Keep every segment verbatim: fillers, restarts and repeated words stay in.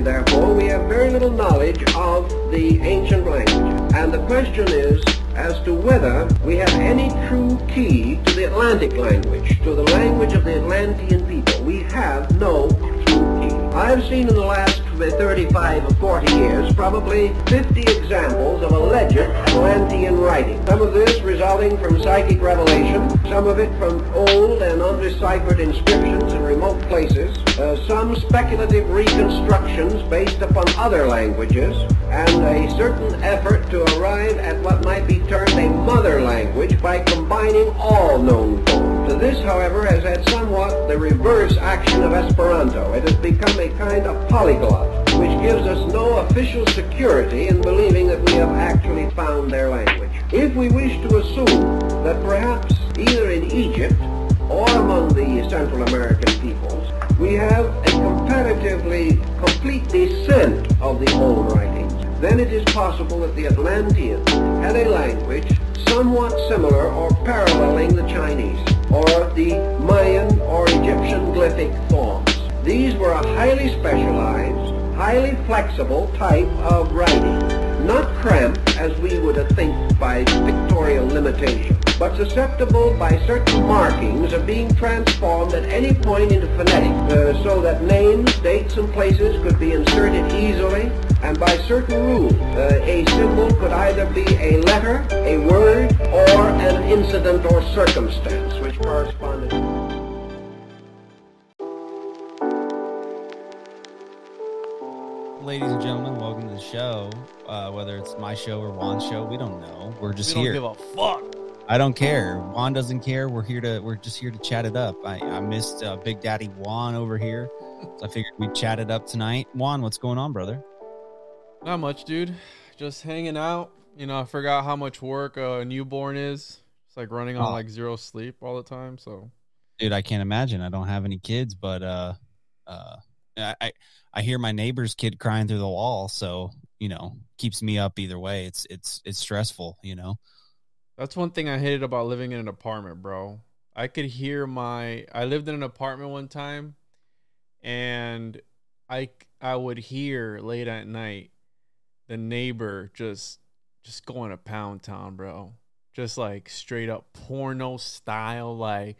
Consequently, therefore, we have very little knowledge of the ancient language. And the question is as to whether we have any true key to the Atlantic language, to the language of the Atlantean people. We have no true key. I've seen in the last thirty-five or forty years probably fifty examples of alleged Atlantean writing. Some of this resulting from psychic revelation, some of it from old and undeciphered inscriptions in remote places, uh, some speculative reconstructions based upon other languages, and a certain effort to arrive at what might be termed a mother language by combining all known forms. This, however, has had somewhat the reverse action of Esperanto. It has become a kind of polyglot, which gives us no official security in believing that we have actually found their language. If we wish to assume that perhaps either in Egypt or among the Central American peoples, we have a comparatively complete descent of the old writings, then it is possible that the Atlanteans had a language somewhat similar or paralleling the Chinese, or the Mayan or Egyptian glyphic forms. These were a highly specialized, highly flexible type of writing, not cramped as we would think by pictorial limitation, but susceptible by certain markings of being transformed at any point into phonetic, uh, so that names, dates, and places could be inserted easily, and by certain rules, uh, a symbol could either be a letter, a word, or an incident or circumstance which corresponded to. Ladies and gentlemen, welcome to the show. Uh, whether it's my show or Juan's show, we don't know. We're just here. We don't here. give a fuck. I don't care. Juan doesn't care. We're here to. We're just here to chat it up. I, I missed uh, Big Daddy Juan over here, so I figured we'd chat it up tonight. Juan, what's going on, brother? Not much, dude. Just hanging out. You know, I forgot how much work a newborn is. It's like running on like zero sleep all the time. So, dude, I can't imagine. I don't have any kids, but uh, uh, I I hear my neighbor's kid crying through the wall. So, you know, keeps me up either way. It's it's it's stressful, you know. That's one thing I hated about living in an apartment, bro. I could hear my... I lived in an apartment one time, and I, I would hear late at night the neighbor just just going to Pound Town, bro. Just like straight up porno style, like...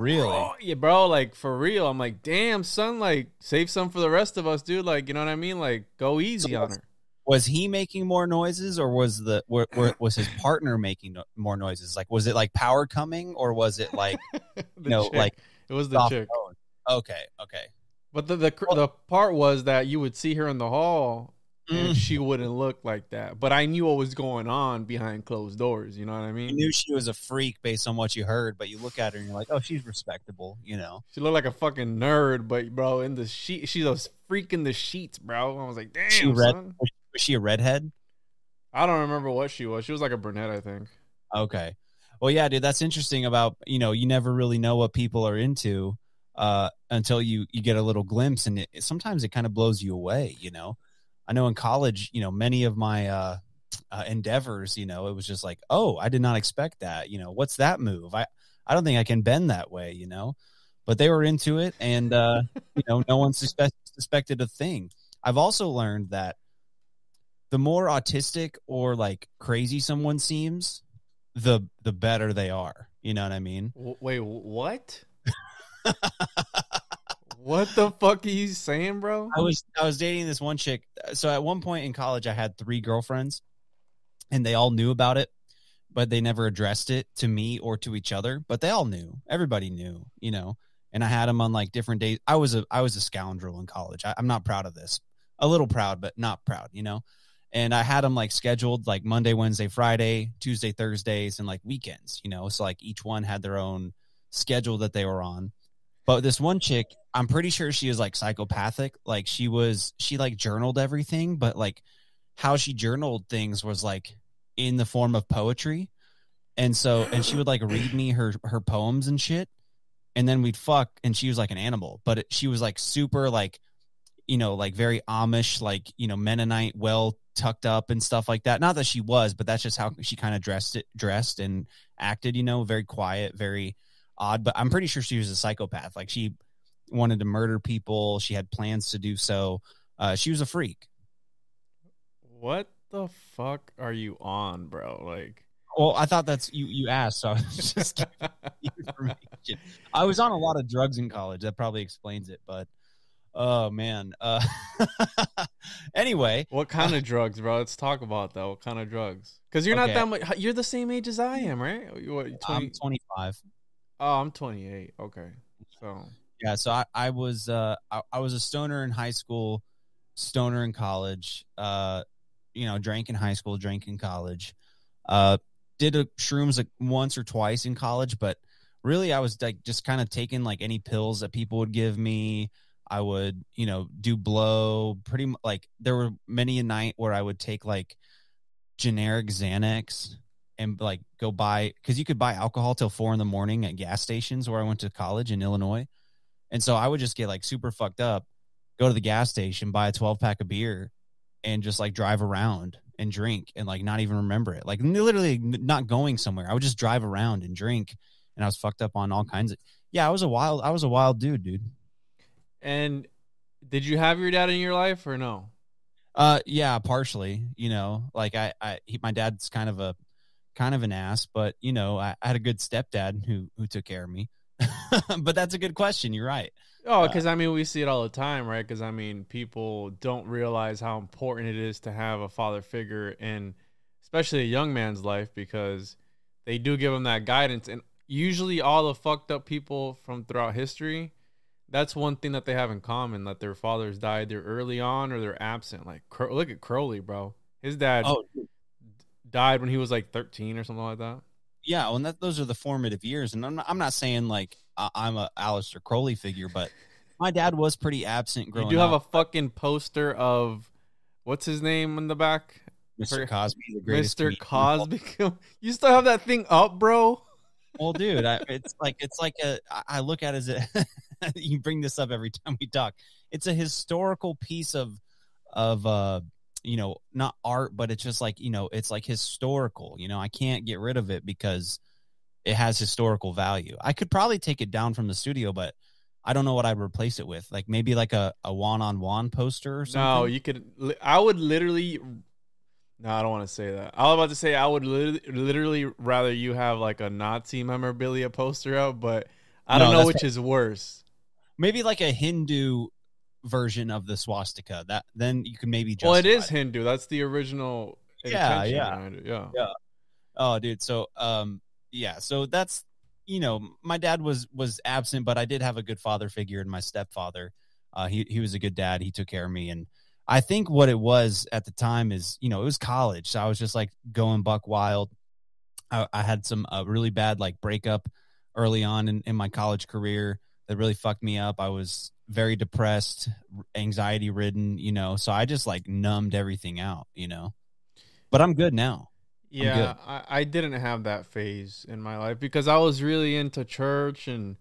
Really? Bro, yeah, bro, like for real. I'm like, damn, son, like save some for the rest of us, dude. Like, you know what I mean? Like, go easy on her. Was he making more noises, or was the were, were, was his partner making no, more noises? Like, was it like power coming, or was it like, you know, chick. like it was the chick? Phone? Okay, okay. But the the the part was that you would see her in the hall, and mm. she wouldn't look like that. But I knew what was going on behind closed doors. You know what I mean? You knew she was a freak based on what you heard, but you look at her and you're like, oh, she's respectable. You know, she looked like a fucking nerd, but bro, in the sheet, she's a freak in the sheets, bro. I was like, damn, she read. Son. Was she a redhead? I don't remember what she was. She was like a brunette, I think. Okay. Well, yeah, dude, that's interesting about, you know, you never really know what people are into uh, until you, you get a little glimpse. And it, sometimes it kind of blows you away, you know. I know in college, you know, many of my uh, uh, endeavors, you know, it was just like, oh, I did not expect that. You know, what's that move? I, I don't think I can bend that way, you know. But they were into it, and, uh, you know, no one suspe- suspected a thing. I've also learned that the more autistic or like crazy someone seems, the the better they are. You know what I mean? Wait, what? What the fuck are you saying, bro? I was I was dating this one chick. So at one point in college, I had three girlfriends, and they all knew about it, but they never addressed it to me or to each other. But they all knew. Everybody knew, you know. And I had them on like different days. I was a I was a scoundrel in college. I, I'm not proud of this. A little proud, but not proud, you know. And I had them like scheduled like Monday, Wednesday, Friday, Tuesday, Thursdays, and like weekends, you know. So like each one had their own schedule that they were on. But this one chick, I'm pretty sure she was like psychopathic. Like she was, she like journaled everything, but like how she journaled things was like in the form of poetry. And so, and she would like read me her, her poems and shit. And then we'd fuck, and she was like an animal, but it, she was like super like, you know, like very Amish, like, you know, Mennonite, well tucked up and stuff like that. Not that she was, but that's just how she kind of dressed it, dressed and acted, you know, very quiet, very odd. But I'm pretty sure she was a psychopath. Like she wanted to murder people. She had plans to do so. Uh, she was a freak. What the fuck are you on, bro? Like, well, I thought that's you. You asked, so I was just giving you information. I was on a lot of drugs in college. That probably explains it. But oh man. Uh, anyway, what kind of drugs, bro? Let's talk about that. What kind of drugs? Because you're okay. not that much. You're the same age as I am, right? What, twenty? I'm twenty-five. Oh, I'm twenty-eight. Okay, so yeah, so I, I was uh, I, I was a stoner in high school, stoner in college. Uh, you know, drank in high school, drank in college. Uh, did a, shrooms like once or twice in college, but really I was like just kind of taking like any pills that people would give me. I would, you know, do blow pretty much. Like there were many a night where I would take like generic Xanax and like go buy, because you could buy alcohol till four in the morning at gas stations where I went to college in Illinois. And so I would just get like super fucked up, go to the gas station, buy a twelve pack of beer and just like drive around and drink and like not even remember it. Like literally not going somewhere. I would just drive around and drink, and I was fucked up on all kinds of, yeah, I was a wild, I was a wild dude, dude. And did you have your dad in your life or no? Uh, yeah, partially, you know, like I, I, he, my dad's kind of a, kind of an ass, but you know, I, I had a good stepdad who, who took care of me, but that's a good question. You're right. Oh, because I mean, we see it all the time, right? Because I mean, people don't realize how important it is to have a father figure, and especially a young man's life, because they do give them that guidance. And usually, all the fucked up people from throughout history, that's one thing that they have in common: that their fathers died either early on or they're absent. Like, look at Crowley, bro. His dad oh. died when he was like thirteen or something like that. Yeah, well, and that, those are the formative years, and I'm not, I'm not saying like I, I'm a Aleister Crowley figure, but my dad was pretty absent growing up. You do have up. a fucking poster of what's his name in the back, Mister Cosby, the greatest. Mister Cosby, you still have that thing up, bro? Well, dude, I, it's like it's like a I look at it as a, you bring this up every time we talk. It's a historical piece of of uh. you know, not art, but it's just like, you know, it's like historical, you know, I can't get rid of it because it has historical value. I could probably take it down from the studio, but I don't know what I'd replace it with. Like maybe like a, a one-on-one poster or something. No, you could, I would literally, no, I don't want to say that. I was about to say, I would li- literally rather you have like a Nazi memorabilia poster out, but I no, don't know which right. is worse. Maybe like a Hindu version of the swastika, that then you can maybe just well it is it. Hindu, that's the original yeah yeah. yeah yeah oh dude so um yeah so that's, you know, my dad was was absent, but I did have a good father figure in my stepfather. uh he, he was a good dad. He took care of me, and I think what it was at the time is, you know, it was college, so I was just like going buck wild. I, I had some uh, really bad like breakup early on in, in my college career that really fucked me up. I was very depressed, anxiety ridden, you know, so I just like numbed everything out, you know, but I'm good now. Yeah. Good. I, I didn't have that phase in my life because I was really into church, and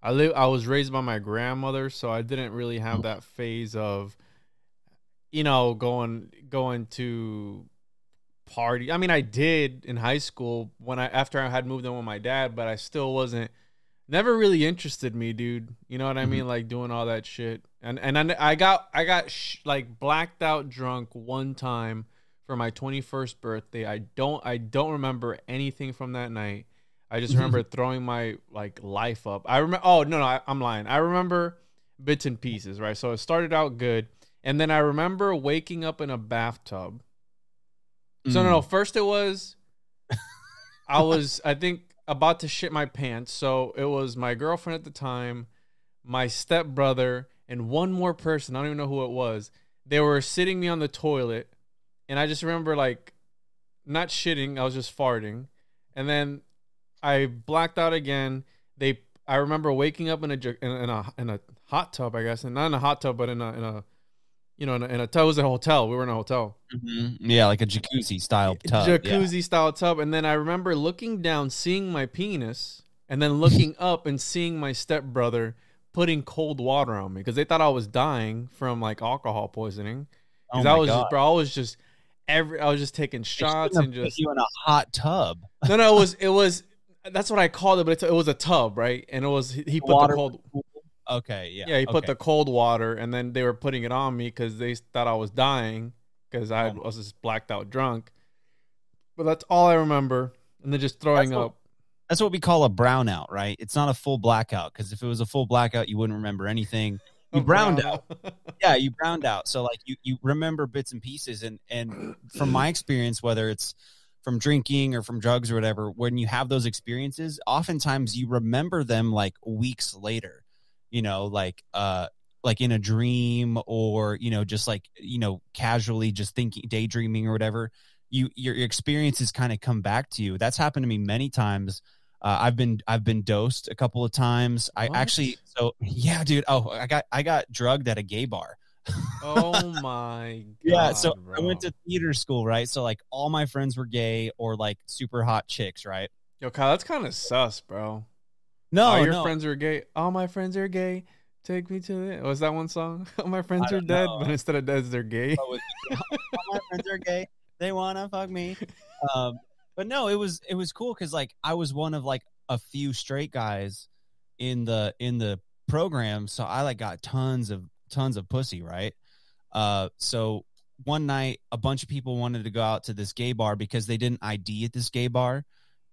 I live, I was raised by my grandmother. So I didn't really have that phase of, you know, going, going to party. I mean, I did in high school when I, after I had moved in with my dad, but I still wasn't, never really interested me, dude. You know what I mm-hmm. mean? Like doing all that shit. And and I, I got I got sh- like blacked out drunk one time for my twenty-first birthday. I don't I don't remember anything from that night. I just remember throwing my like life up. I remember. Oh no no I, I'm lying. I remember bits and pieces, right? So it started out good, and then I remember waking up in a bathtub. Mm. So no no first it was I was I think. about to shit my pants. So it was my girlfriend at the time, my stepbrother, and one more person. I don't even know who it was. They were sitting me on the toilet, and I just remember like not shitting. I was just farting. And then I blacked out again. They, I remember waking up in a, in a, in a hot tub, I guess. And not in a hot tub, but in a, in a, you know, in a, in a tub. It was a hotel. We were in a hotel. Mm-hmm. Yeah, like a jacuzzi style tub. Jacuzzi yeah. style tub. And then I remember looking down, seeing my penis, and then looking up and seeing my stepbrother putting cold water on me because they thought I was dying from like alcohol poisoning. Because oh I was God. just, bro, I was just every, I was just taking shots and just you in a hot tub. no, no, it was, it was. That's what I called it, but it, it was a tub, right? And it was he, he put water. the cold. Okay, yeah. Yeah, he okay. put the cold water, and then they were putting it on me because they thought I was dying because I oh. was just blacked out drunk. But that's all I remember, and then just throwing that's what, up. That's what we call a brownout, right? It's not a full blackout, because if it was a full blackout, you wouldn't remember anything. You browned out. Yeah, you browned out. So, like, you, you remember bits and pieces, and, and from my experience, whether it's from drinking or from drugs or whatever, when you have those experiences, oftentimes you remember them, like, weeks later. You know, like uh, like in a dream, or, you know, just like, you know, casually just thinking, daydreaming or whatever, you your, your experiences kind of come back to you. That's happened to me many times. Uh, I've been I've been dosed a couple of times. What? I actually, so yeah, dude. Oh, I got I got drugged at a gay bar. Oh my God. Yeah, so bro. I went to theater school, right? So like all my friends were gay or like super hot chicks, right? Yo, Kyle, that's kind of sus, bro. No, all your no. friends are gay. All my friends are gay. Take me to it. Was that one song? All my friends are dead, know. But instead of dead, they're gay. All my friends are gay. They wanna fuck me. Um, but no, it was it was cool because like I was one of like a few straight guys in the in the program, so I like got tons of tons of pussy, right? Uh, so one night, a bunch of people wanted to go out to this gay bar because they didn't I D at this gay bar.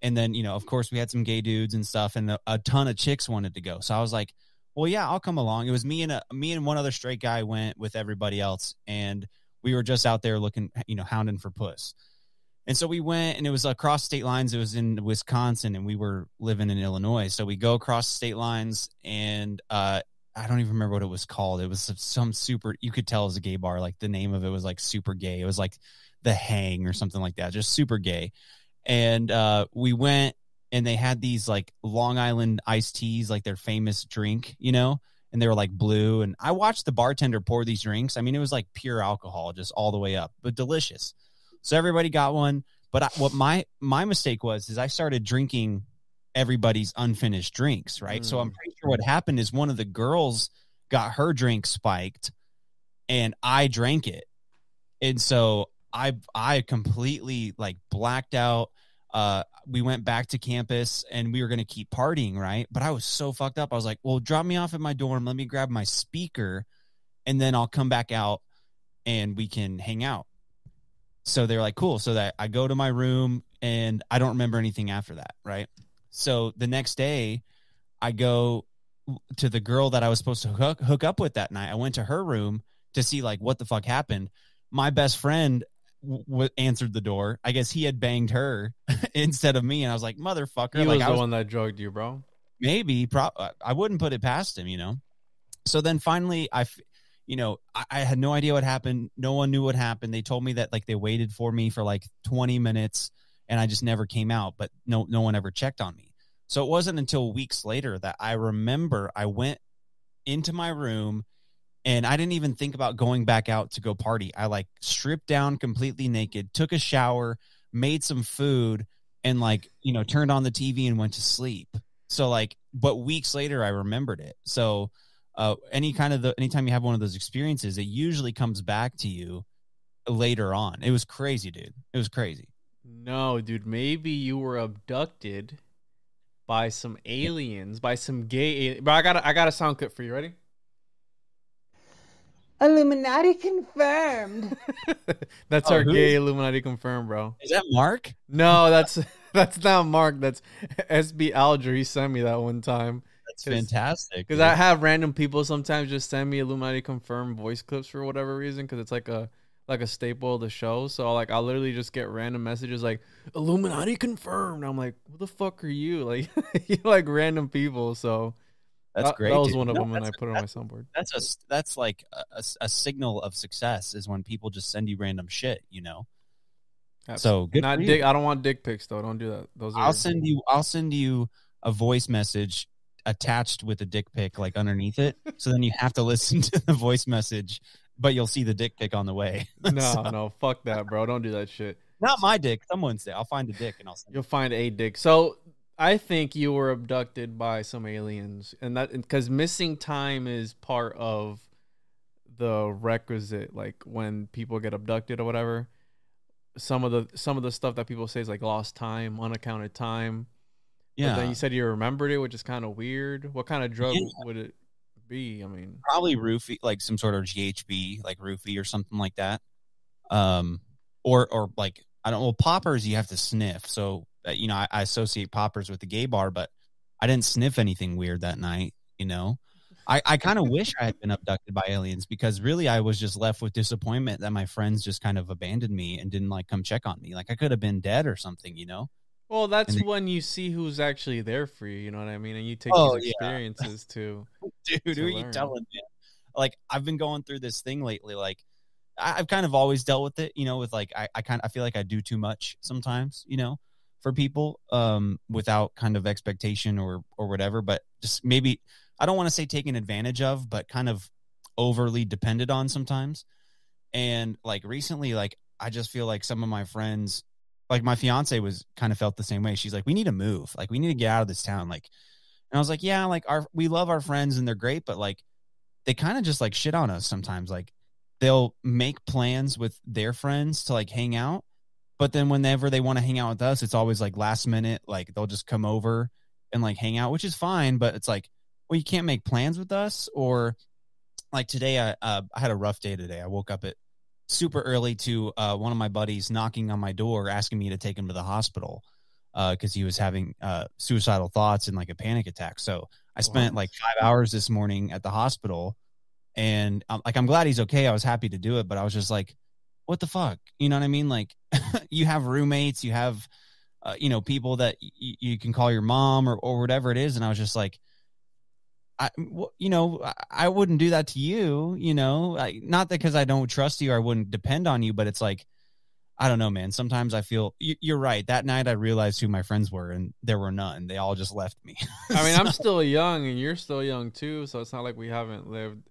And then, you know, of course, we had some gay dudes and stuff, and a, a ton of chicks wanted to go. So I was like, well, yeah, I'll come along. It was me and a, me and one other straight guy went with everybody else, and we were just out there looking, you know, hounding for puss. And so we went, and it was across state lines. It was in Wisconsin, and we were living in Illinois. So we go across state lines, and uh, I don't even remember what it was called. It was some super – you could tell it was a gay bar. Like the name of it was like super gay. It was like The Hang or something like that, just super gay. And uh, we went, and they had these like Long Island iced teas, like their famous drink, you know, and they were like blue. And I watched the bartender pour these drinks. I mean, it was like pure alcohol just all the way up, but delicious. So everybody got one. But I, what my my mistake was is I started drinking everybody's unfinished drinks, right? Mm. So I'm pretty sure what happened is one of the girls got her drink spiked, and I drank it. And so I I completely like blacked out. Uh, we went back to campus, and we were going to keep partying, right? But I was so fucked up. I was like, well, drop me off at my dorm. Let me grab my speaker, and then I'll come back out, and we can hang out. So they're like, cool. So that I go to my room, and I don't remember anything after that, right? So the next day, I go to the girl that I was supposed to hook, hook up with that night. I went to her room to see like what the fuck happened. My best friend W- answered the door. I guess he had banged her instead of me, and I was like, motherfucker. He like, was I the was, one that drugged you, bro. Maybe. Pro- I wouldn't put it past him, you know? So then finally, I, you know, I, I had no idea what happened. No one knew what happened. They told me that, like, they waited for me for, like, twenty minutes, and I just never came out, but no, no one ever checked on me. So it wasn't until weeks later that I remember I went into my room, and I didn't even think about going back out to go party. I like stripped down completely naked, took a shower, made some food, and like, you know, turned on the T V and went to sleep. So like, but weeks later I remembered it. So uh, any kind of the, anytime you have one of those experiences, it usually comes back to you later on. It was crazy, dude. It was crazy. No, dude, maybe you were abducted by some aliens, by some gay aliens. But I got I got a sound clip for you. Ready? Illuminati confirmed. That's oh, our who? Gay Illuminati confirmed, bro. Is that Mark? No, that's that's not Mark. That's S B Alger. He sent me that one time. That's Cause, fantastic. Because I have random people sometimes just send me Illuminati confirmed voice clips for whatever reason, because it's like a like a staple of the show. So like I'll literally just get random messages like Illuminati confirmed. I'm like, who the fuck are you? Like you like random people. So. That's great. That was dude. one of no, them when I put a, it on my soundboard. That's a, that's like a, a signal of success is when people just send you random shit, you know. Absolutely. So good. Not dick. I don't want dick pics though. Don't do that. Those. Are I'll send you. I'll send you a voice message attached with a dick pic like underneath it. So then you have to listen to the voice message, but you'll see the dick pic on the way. No, so. no, fuck that, bro. Don't do that shit. Not my dick. Someone's dick. I'll find a dick and I'll. Send You'll it. find a dick. So. I think you were abducted by some aliens, and that because missing time is part of the requisite, like when people get abducted or whatever. Some of the some of the stuff that people say is like lost time, unaccounted time. Yeah. But then you said you remembered it, which is kind of weird. What kind of drug yeah. would it be? I mean, probably roofie, like some sort of G H B, like roofie or something like that. Um, or or like I don't know, well, poppers you have to sniff. So uh, you know, I, I associate poppers with the gay bar, but I didn't sniff anything weird that night. You know, I, I kind of wish I had been abducted by aliens, because really I was just left with disappointment that my friends just kind of abandoned me and didn't like come check on me. Like I could have been dead or something, you know. Well, that's then, when you see who's actually there for you, you know what I mean? And you take oh, these experiences yeah. to Dude, to who learn. Are you telling me? Like, I've been going through this thing lately. Like, I, I've kind of always dealt with it, you know, with like, I, I kind of, I feel like I do too much sometimes, you know, for people um, without kind of expectation or, or whatever. But just maybe, I don't want to say taken advantage of, but kind of overly depended on sometimes. And like recently, like, I just feel like some of my friends, like my fiance was kind of felt the same way. She's like, we need to move. Like, we need to get out of this town. Like, and I was like, yeah, like our, we love our friends and they're great, but like, they kind of just like shit on us sometimes. Like they'll make plans with their friends to like hang out. But then whenever they want to hang out with us, it's always like last minute, like they'll just come over and like hang out, which is fine. But it's like, well, you can't make plans with us. Or like today, I, uh, I had a rough day today. I woke up at super early to uh, one of my buddies knocking on my door, asking me to take him to the hospital because uh, he was having uh, suicidal thoughts and like a panic attack. So I spent wow. like five hours this morning at the hospital, and I'm, like, I'm glad he's okay. I was happy to do it, but I was just like, what the fuck? You know what I mean? Like you have roommates, you have, uh, you know, people that y- you can call your mom or, or whatever it is. And I was just like, I, you know, I wouldn't do that to you, you know, I, not that because I don't trust you, or I wouldn't depend on you, but it's like, I don't know, man. Sometimes I feel you, you're right. That night I realized who my friends were, and there were none. They all just left me. I mean, so, I'm still young and you're still young too. So it's not like we haven't lived,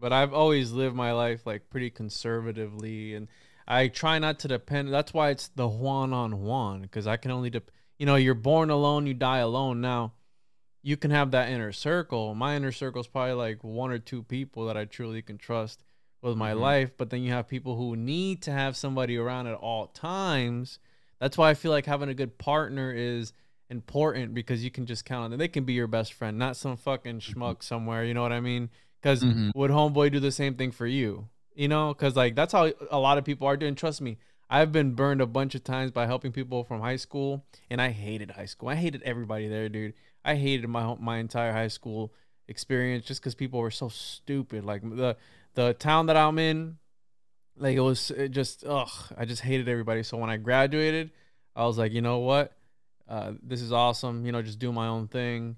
but I've always lived my life like pretty conservatively. And I try not to depend. That's why it's the Juan on Juan, because I can only, de- you know, you're born alone, you die alone. Now, you can have that inner circle. My inner circle is probably like one or two people that I truly can trust with my mm-hmm. life. But then you have people who need to have somebody around at all times. That's why I feel like having a good partner is important, because you can just count on them. They can be your best friend, not some fucking schmuck somewhere. You know what I mean? Because mm-hmm. would homeboy do the same thing for you? You know, because like that's how a lot of people are doing. Trust me, I've been burned a bunch of times by helping people from high school, and I hated high school. I hated everybody there, dude. I hated my my entire high school experience just because people were so stupid. Like the the town that I'm in, like it was it just ugh. I just hated everybody. So when I graduated, I was like, you know what, uh, this is awesome. You know, just do my own thing.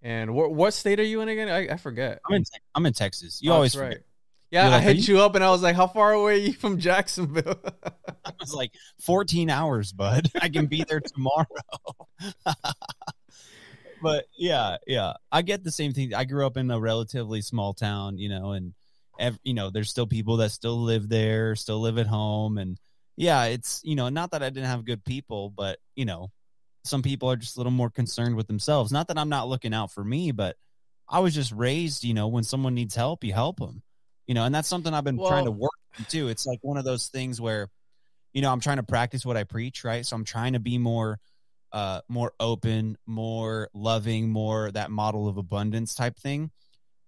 And wh- what state are you in again? I, I forget. I'm in I'm in Texas. You oh, always right. Forget. Yeah, like, I hit you? you up and I was like, how far away are you from Jacksonville? I was like, fourteen hours, bud. I can be there tomorrow. But yeah, yeah, I get the same thing. I grew up in a relatively small town, you know, and, ev- you know, there's still people that still live there, still live at home. And yeah, it's, you know, not that I didn't have good people, but, you know, some people are just a little more concerned with themselves. Not that I'm not looking out for me, but I was just raised, you know, when someone needs help, you help them, you know, and that's something I've been well, trying to work on too. It's like one of those things where, you know, I'm trying to practice what I preach, right? So I'm trying to be more Uh, more open, more loving, more that model of abundance type thing.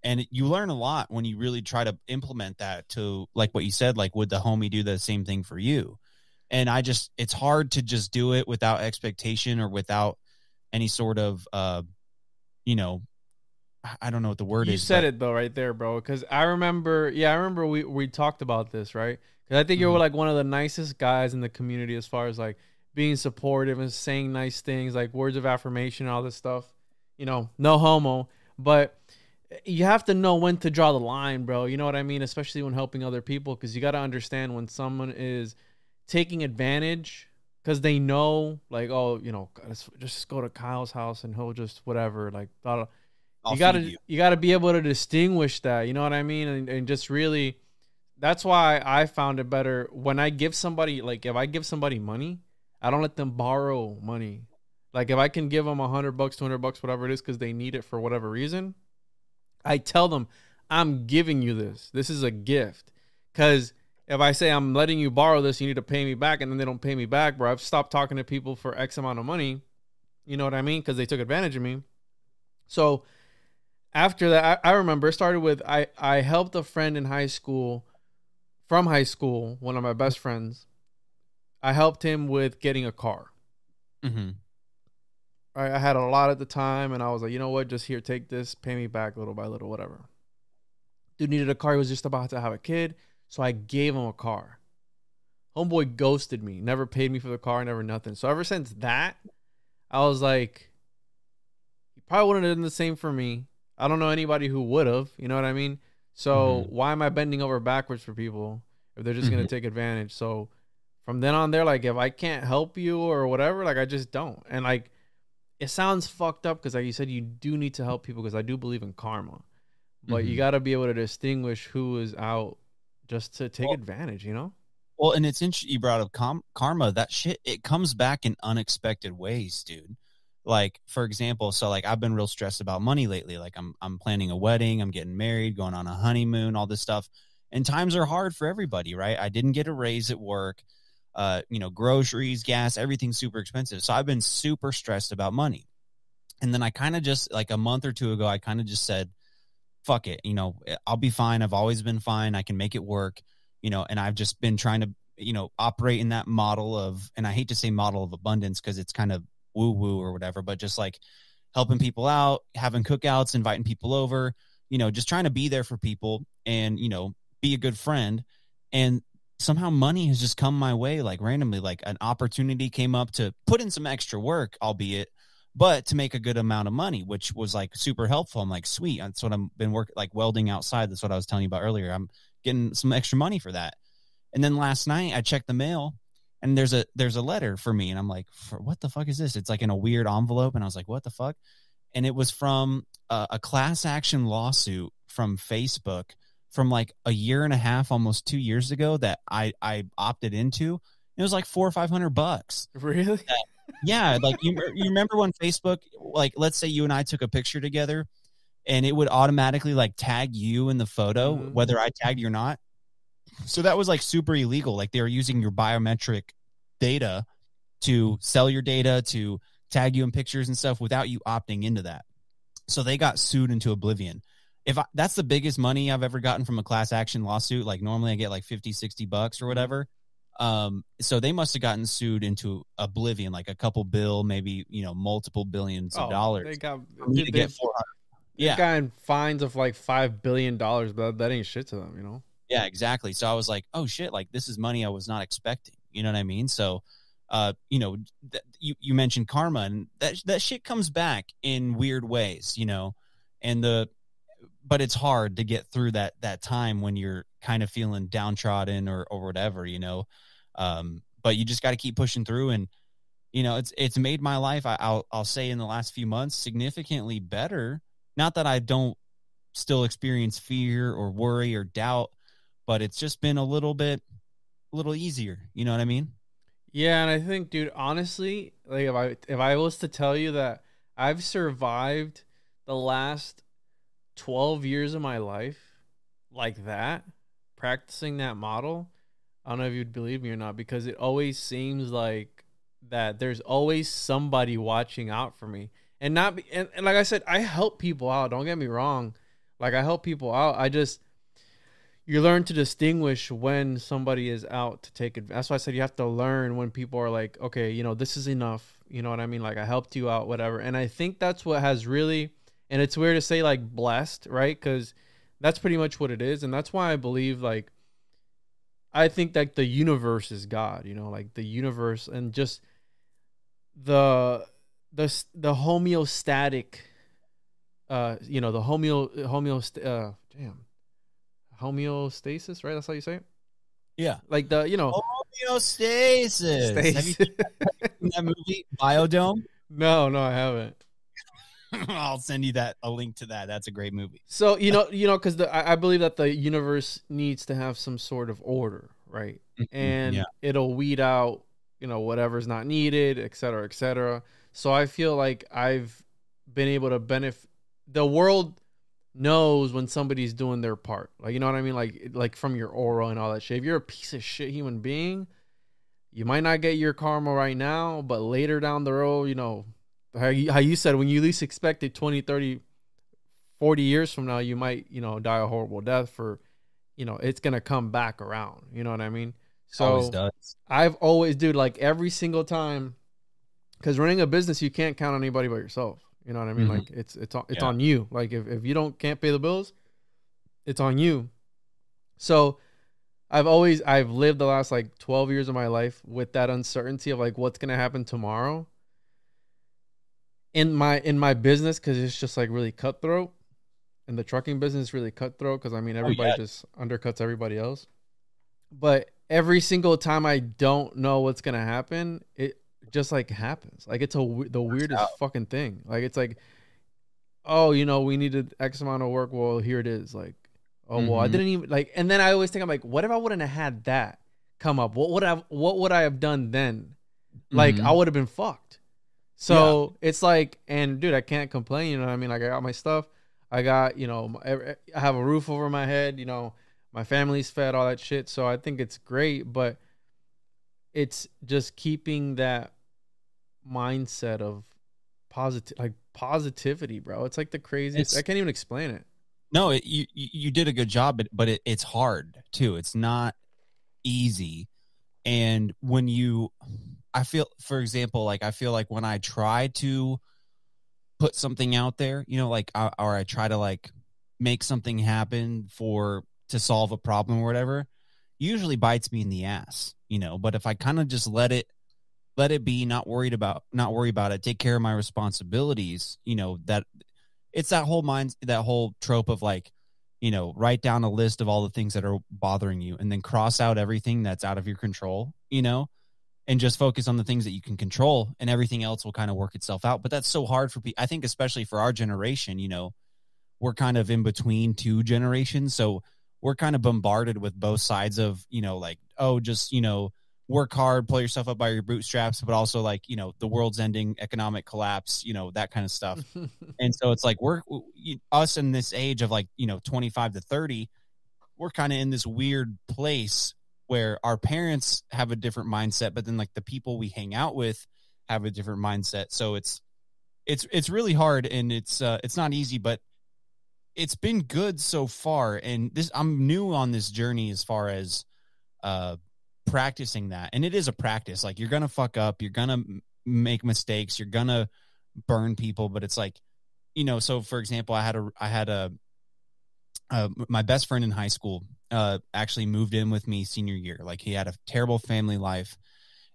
And you learn a lot when you really try to implement that to like what you said, like would the homie do the same thing for you? And I just, it's hard to just do it without expectation or without any sort of, uh, you know, I don't know what the word you is. You said but- it though right there, bro. Cause I remember, yeah, I remember we, we talked about this, right? Cause I think mm-hmm. you're like one of the nicest guys in the community as far as like, being supportive and saying nice things like words of affirmation and all this stuff, you know, no homo, but you have to know when to draw the line, bro. You know what I mean? Especially when helping other people, because you got to understand when someone is taking advantage because they know like, oh, you know, let's just go to Kyle's house and he'll just whatever, like, blah, blah. you gotta, you. you gotta be able to distinguish that. You know what I mean? And, and just really, that's why I found it better when I give somebody, like if I give somebody money, I don't let them borrow money. Like if I can give them a hundred bucks, two hundred bucks, whatever it is, because they need it for whatever reason, I tell them I'm giving you this. This is a gift. Because if I say I'm letting you borrow this, you need to pay me back, and then they don't pay me back, bro, I've stopped talking to people for X amount of money. You know what I mean? Because they took advantage of me. So after that, I, I remember it started with, I, I helped a friend in high school, from high school, one of my best friends. I helped him with getting a car. Mm-hmm. I, I had a lot at the time, and I was like, you know what? Just here, take this, pay me back little by little, whatever. Dude needed a car. He was just about to have a kid, so I gave him a car. Homeboy ghosted me, never paid me for the car, never nothing. So ever since that, I was like, he probably wouldn't have done the same for me. I don't know anybody who would have, you know what I mean? So mm-hmm. why am I bending over backwards for people if they're just mm-hmm. going to take advantage? So from then on there, like, if I can't help you or whatever, like, I just don't. And like, it sounds fucked up because like you said, you do need to help people, because I do believe in karma, but mm-hmm. you got to be able to distinguish who is out just to take well, advantage, you know? Well, and it's interesting you brought up com karma. That shit, it comes back in unexpected ways, dude. Like, for example, so like I've been real stressed about money lately. Like I'm I'm planning a wedding, I'm getting married, going on a honeymoon, all this stuff. And times are hard for everybody, right? I didn't get a raise at work, uh, you know, groceries, gas, everything's super expensive. So I've been super stressed about money. And then I kind of just, like a month or two ago, I kind of just said, fuck it, you know, I'll be fine. I've always been fine. I can make it work, you know, and I've just been trying to, you know, operate in that model of, and I hate to say model of abundance because it's kind of woo woo or whatever, but just like helping people out, having cookouts, inviting people over, you know, just trying to be there for people and, you know, be a good friend. And somehow money has just come my way, like randomly, like an opportunity came up to put in some extra work, albeit, but to make a good amount of money, which was like super helpful. I'm like, sweet. That's what I've been working, like welding outside. That's what I was telling you about earlier. I'm getting some extra money for that. And then last night I checked the mail, and there's a there's a letter for me, and I'm like, for what the fuck is this? It's like in a weird envelope, and I was like, what the fuck? And it was from a, a class action lawsuit from Facebook from like a year and a half, almost two years ago, that I I opted into. It was like four or five hundred bucks. Really? Yeah, like you you remember when Facebook, like let's say you and I took a picture together, and it would automatically like tag you in the photo, mm-hmm. whether I tagged you or not. So that was like super illegal. Like they were using your biometric data to sell your data, to tag you in pictures and stuff without you opting into that. So they got sued into oblivion. If I, that's the biggest money I've ever gotten from a class action lawsuit. Like normally I get like fifty, sixty bucks or whatever. Um, so they must've gotten sued into oblivion, like a couple bill, maybe, you know, multiple billions oh, of dollars. They got, did, they, yeah. got fines of like five billion dollars, but that ain't shit to them, you know? Yeah, exactly. So I was like, oh shit, like this is money I was not expecting. You know what I mean? So, uh, you know, th you, you mentioned karma, and that, that shit comes back in weird ways, you know, and the, but it's hard to get through that, that time when you're kind of feeling downtrodden or, or whatever, you know, um, but you just got to keep pushing through. And, you know, it's, it's made my life, I, I'll, I'll say in the last few months, significantly better. Not that I don't still experience fear or worry or doubt, but it's just been a little bit, a little easier. You know what I mean? Yeah. And I think, dude, honestly, like if I, if I was to tell you that I've survived the last twelve years of my life like that, practicing that model, I don't know if you'd believe me or not, because it always seems like that there's always somebody watching out for me, and not, and, and like I said, I help people out. Don't get me wrong. Like I help people out. I just, you learn to distinguish when somebody is out to take advantage. That's why I said you have to learn when people are like, okay, you know, this is enough. You know what I mean? Like I helped you out, whatever. And I think that's what has really, and it's weird to say like blessed, right? Because that's pretty much what it is. And that's why I believe, like, I think that the universe is God, you know, like the universe and just the, the, the homeostatic, uh, you know, the homeo, homeost, uh, damn. homeostasis, right? That's how you say it. Yeah, like the, you know, homeostasis. Stasis. Have you seen that, seen that movie Biodome? No, no, I haven't. I'll send you that a link to that. That's a great movie. So you know, you know, because I, I believe that the universe needs to have some sort of order, right? And yeah. it'll weed out, you know, whatever's not needed, et cetera, et cetera. So I feel like I've been able to benefit. The world knows when somebody's doing their part, like, you know what I mean? Like, like from your aura and all that shit. If you're a piece of shit human being, you might not get your karma right now, but later down the road, you know, how you, how you said, when you least expect it, twenty, thirty, forty years from now, you might, you know, die a horrible death for, you know, it's going to come back around. You know what I mean? So always does. I've always, dude, like every single time, because running a business, you can't count on anybody but yourself. You know what I mean? Mm-hmm. Like it's, it's, on, it's yeah. on you. Like if, if you don't, can't pay the bills, it's on you. So I've always, I've lived the last like twelve years of my life with that uncertainty of like, what's going to happen tomorrow in my, in my business. Cause it's just like really cutthroat, and the trucking business is really cutthroat. Cause I mean, everybody oh, yeah. just undercuts everybody else. But every single time I don't know what's going to happen, it just like happens. Like it's a, the weirdest fucking thing. Like, it's like, oh, you know, we needed X amount of work. Well, here it is. Like, oh, well, mm-hmm. I didn't even like, and then I always think, I'm like, what if I wouldn't have had that come up? What would I, what would I have done then? Like, mm-hmm. I would have been fucked. So yeah. it's like, and dude, I can't complain. You know what I mean? Like I got my stuff. I got, you know, I have a roof over my head, you know, my family's fed, all that shit. So I think it's great, but it's just keeping that mindset of positive, like positivity, bro. It's like the craziest. It's I can't even explain it. No, it, you you did a good job, but, but it, it's hard too. It's not easy. And when you, I feel, for example, like I feel like when I try to put something out there, you know, like, I, or I try to like make something happen for, to solve a problem or whatever, usually bites me in the ass, you know, but if I kind of just let it, let it be, not worried about, not worry about it, take care of my responsibilities, you know, that it's that whole mind, that whole trope of like, you know, write down a list of all the things that are bothering you and then cross out everything that's out of your control, you know, and just focus on the things that you can control and everything else will kind of work itself out. But that's so hard for people. I think especially for our generation, you know, we're kind of in between two generations. So we're kind of bombarded with both sides of, you know, like, oh, just, you know, work hard, pull yourself up by your bootstraps, but also like, you know, the world's ending, economic collapse, you know, that kind of stuff. And so it's like we're you, us in this age of like, you know, twenty-five to thirty, we're kind of in this weird place where our parents have a different mindset, but then like the people we hang out with have a different mindset. So it's, it's, it's really hard and it's, uh, it's not easy, but it's been good so far. And this, I'm new on this journey as far as, uh, practicing that. And it is a practice. Like you're going to fuck up. You're going to make mistakes. You're going to burn people. But it's like, you know, so for example, I had a, I had a, uh, my best friend in high school, uh, actually moved in with me senior year. Like he had a terrible family life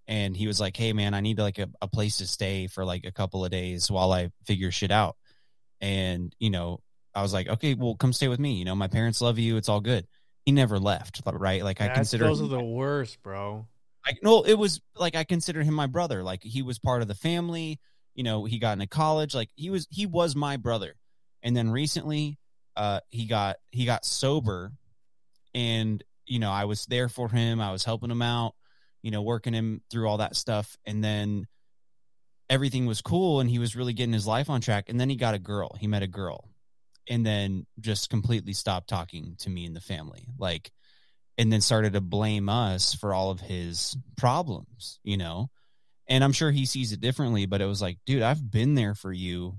and he was like, hey man, I need like a, a place to stay for like a couple of days while I figure shit out. And, you know, I was like, okay, well come stay with me. You know, my parents love you. It's all good. He never left, right? Like That's, I consider those him, are the worst, bro. I no, it was like I consider him my brother. Like he was part of the family. You know, he got into college. Like he was, he was my brother. And then recently, uh, he got he got sober, and you know, I was there for him. I was helping him out. You know, working him through all that stuff, and then everything was cool, and he was really getting his life on track. And then he got a girl. He met a girl. And then just completely stopped talking to me and the family, like, and then started to blame us for all of his problems, you know, and I'm sure he sees it differently, but it was like, dude, I've been there for you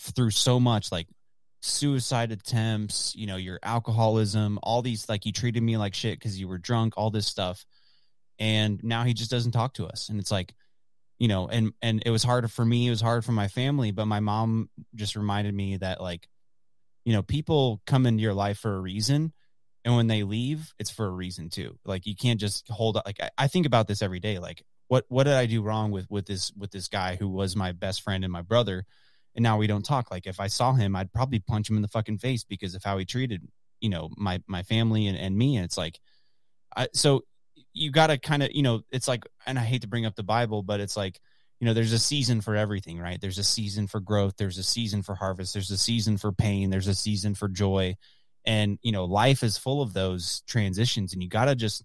through so much, like suicide attempts, you know, your alcoholism, all these, like you treated me like shit because you were drunk, all this stuff. And now he just doesn't talk to us. And it's like, you know, and, and it was hard for me. It was hard for my family, but my mom just reminded me that like, you know, people come into your life for a reason. And when they leave, it's for a reason too. Like you can't just hold up. Like I, I think about this every day. Like what, what did I do wrong with, with this, with this guy who was my best friend and my brother? And now we don't talk. Like if I saw him, I'd probably punch him in the fucking face because of how he treated, you know, my, my family and, and me. And it's like, I, so you got to kind of, you know, it's like, and I hate to bring up the Bible, but it's like, you know, there's a season for everything, right? There's a season for growth. There's a season for harvest. There's a season for pain. There's a season for joy. And, you know, life is full of those transitions and you got to just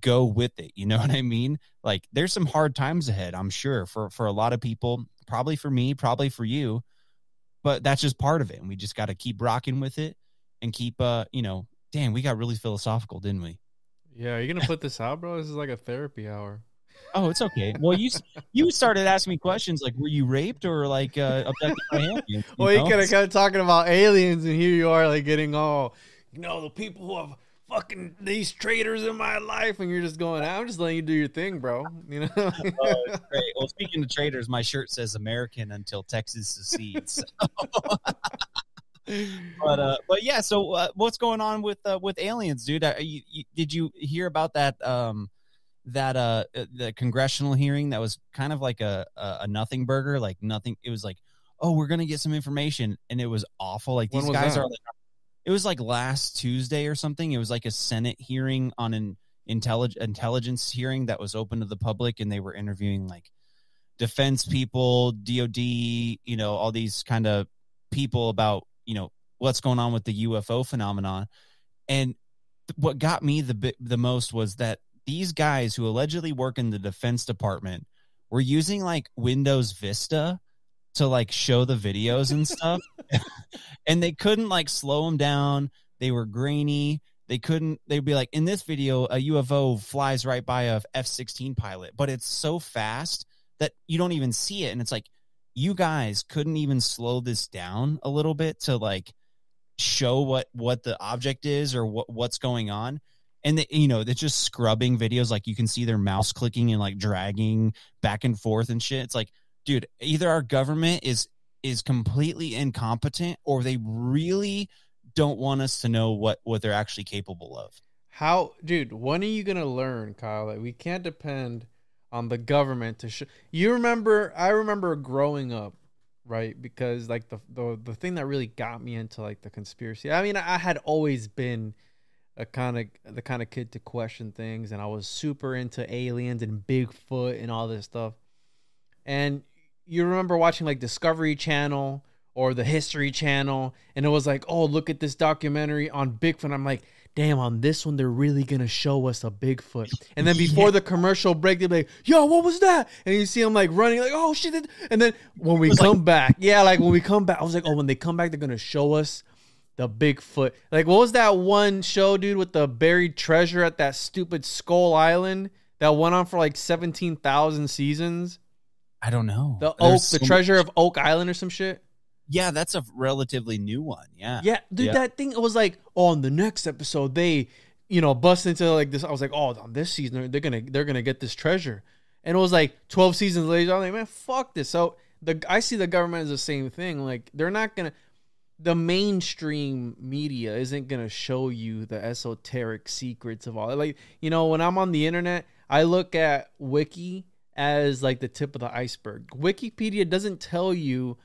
go with it. You know what I mean? Like there's some hard times ahead, I'm sure, for, for a lot of people, probably for me, probably for you, but that's just part of it. And we just got to keep rocking with it and keep, uh, you know, damn, we got really philosophical, didn't we? Yeah. Are you going to put this out, bro? This is like a therapy hour. Oh, it's okay. Well, you you started asking me questions like, were you raped or like uh, abducted by aliens? You well, know? You could have kept talking about aliens, and here you are like getting all, you know, the people who have fucking these traitors in my life, and you're just going, I'm just letting you do your thing, bro. You know. Oh, it's great. Well, speaking of traitors, my shirt says American until Texas secedes. So. But uh, but yeah. So uh, what's going on with uh, with aliens, dude? Are you, you, did you hear about that um that uh the congressional hearing that was kind of like a a nothing burger, like nothing? It was like, oh, we're gonna get some information, and it was awful. Like these guys that? are. Like, it was like last Tuesday or something. It was like a Senate hearing on an intellig- intelligence hearing that was open to the public, and they were interviewing like defense people, D O D, you know, all these kind of people about, you know, what's going on with the U F O phenomenon. And th- what got me the bi- the most was that these guys who allegedly work in the Defense Department were using like Windows Vista to like show the videos and stuff. And they couldn't like slow them down. They were grainy. They couldn't, they'd be like, in this video, a U F O flies right by a F sixteen pilot, but it's so fast that you don't even see it. And it's like, you guys couldn't even slow this down a little bit to like show what, what the object is or what, what's going on. And, the, you know, they're just scrubbing videos. Like you can see their mouse clicking and like dragging back and forth and shit. It's like, dude, either our government is is completely incompetent, or they really don't want us to know what, what they're actually capable of. How, dude, when are you going to learn, Kyle, that we can't depend on the government to show? You remember, I remember growing up, right? Because like the, the, the thing that really got me into like the conspiracy, I mean, I had always been a kind of, the kind of kid to question things. And I was super into aliens and Bigfoot and all this stuff. And you remember watching like Discovery Channel or the History Channel, and it was like, oh, look at this documentary on Bigfoot. I'm like, damn, on this one, they're really going to show us a Bigfoot. And then before yeah. the commercial break, they'd be like, yo, what was that? And you see them like running, like, oh, shit. And then when we come like- back, yeah, like when we come back, I was like, oh, when they come back, they're going to show us the Bigfoot. Like, what was that one show, dude, with the buried treasure at that stupid Skull Island that went on for like seventeen thousand seasons? I don't know. The Oak, the treasure of Oak Island or some shit. Yeah, that's a relatively new one. Yeah. Yeah, dude, yeah. That thing, it was like, oh, on the next episode, they, you know, bust into like this. I was like, oh, on this season, they're gonna they're gonna get this treasure. And it was like twelve seasons later. I'm like, man, fuck this. So the I see the government as the same thing. Like, they're not gonna the mainstream media isn't gonna show you the esoteric secrets of all that. Like, you know, when I'm on the internet, I look at Wiki as like the tip of the iceberg. Wikipedia doesn't tell you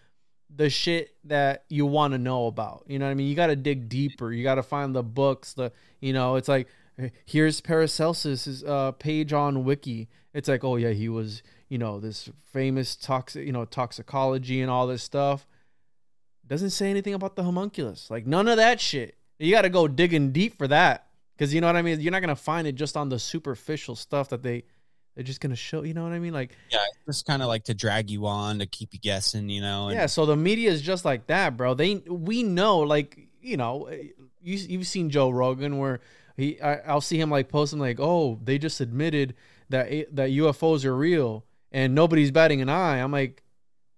the shit that you want to know about. You know what I mean? You got to dig deeper. You got to find the books. The you know, it's like, here's Paracelsus's uh, page on Wiki. It's like, oh yeah, he was, you know, this famous toxic, you know, toxicology and all this stuff. Doesn't say anything about the homunculus. Like none of that shit. You got to go digging deep for that, because you know what I mean. You're not gonna find it just on the superficial stuff that they. They're just going to show, you know what I mean? Like, yeah, it's just kind of like to drag you on, to keep you guessing, you know? And- yeah, so the media is just like that, bro. They, we know, like, you know, you, you've seen Joe Rogan where he, I, I'll see him like posting like, oh, they just admitted that that U F Os are real and nobody's batting an eye. I'm like,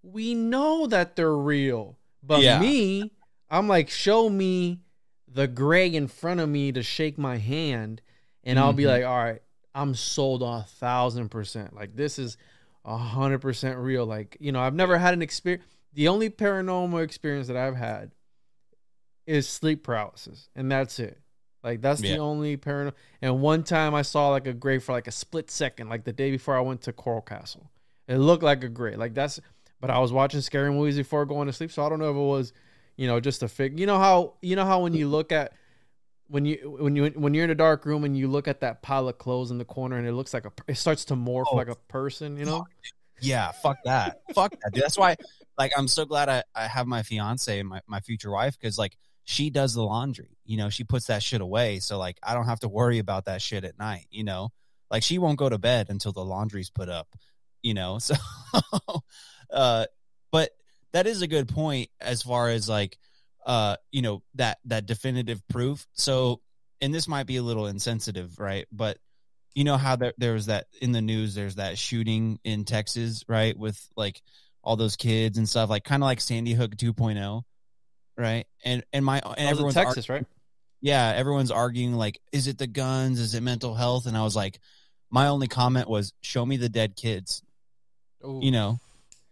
we know that they're real. But yeah. me, I'm like, show me the gray in front of me to shake my hand. And mm-hmm. I'll be like, all right. I'm sold a thousand percent. Like this is a hundred percent real. Like, you know, I've never had an experience. The only paranormal experience that I've had is sleep paralysis. And that's it. Like that's yeah. the only paranormal. And one time I saw like a gray for like a split second, like the day before I went to Coral Castle, it looked like a gray, like that's, but I was watching scary movies before going to sleep. So I don't know if it was, you know, just a fig, you know how, you know how, when you look at, When you when you when you're in a dark room and you look at that pile of clothes in the corner and it looks like a it starts to morph oh, like a person, you know? Yeah, fuck that, fuck that, dude. That's why, like, I'm so glad I, I have my fiance and my, my future wife, because like she does the laundry, you know, she puts that shit away, so like I don't have to worry about that shit at night, you know, like she won't go to bed until the laundry's put up, you know, so. uh, but that is a good point as far as like. Uh, you know, that that definitive proof. So, and this might be a little insensitive, right? But you know how there, there was that in the news, there's that shooting in Texas, right, with like all those kids and stuff, like kind of like Sandy Hook two point oh, right? And and my and everyone's Texas, right? Yeah, everyone's arguing like, is it the guns? Is it mental health? And I was like, my only comment was, show me the dead kids. Ooh. You know,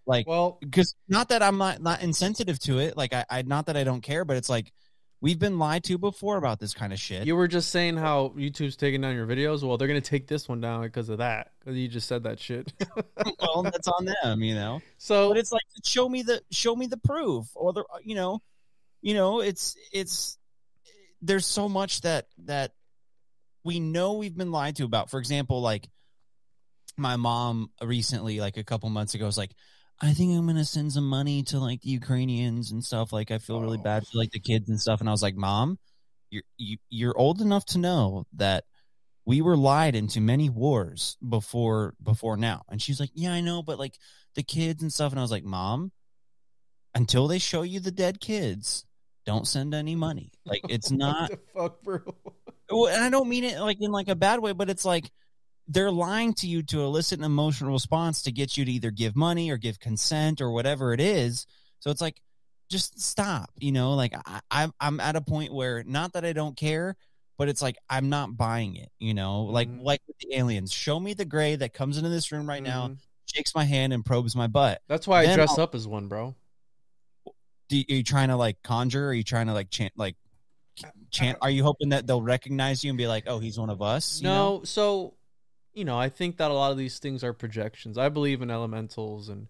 like, well, because not that I'm not, not insensitive to it, like I, I not that I don't care, but it's like, we've been lied to before about this kind of shit. You were just saying how YouTube's taking down your videos. Well, they're going to take this one down because of that. Because you just said that shit. Well, that's on them, you know. So, but it's like, show me the show me the proof, or the you know, you know, it's it's there's so much that that we know we've been lied to about. For example, like my mom recently, like a couple months ago, was like, I think I'm going to send some money to like the Ukrainians and stuff. Like I feel really bad for like the kids and stuff. And I was like, Mom, you're, you, you're old enough to know that we were lied into many wars before, before now. And she's like, yeah, I know, but like the kids and stuff. And I was like, Mom, until they show you the dead kids, don't send any money. Like it's not, what the fuck, bro? And I don't mean it like in like a bad way, but it's like, they're lying to you to elicit an emotional response to get you to either give money or give consent or whatever it is. So it's like, just stop, you know, like I, I'm, I'm at a point where not that I don't care, but it's like, I'm not buying it, you know, like, mm-hmm. like with the aliens, show me the gray that comes into this room right mm-hmm. now, shakes my hand and probes my butt. That's why then I dress I'll, up as one, bro. Do you, are you trying to like conjure? Or are you trying to like chant, like chant? Are you hoping that they'll recognize you and be like, oh, he's one of us? You no. Know? So, you know, I think that a lot of these things are projections. I believe in elementals and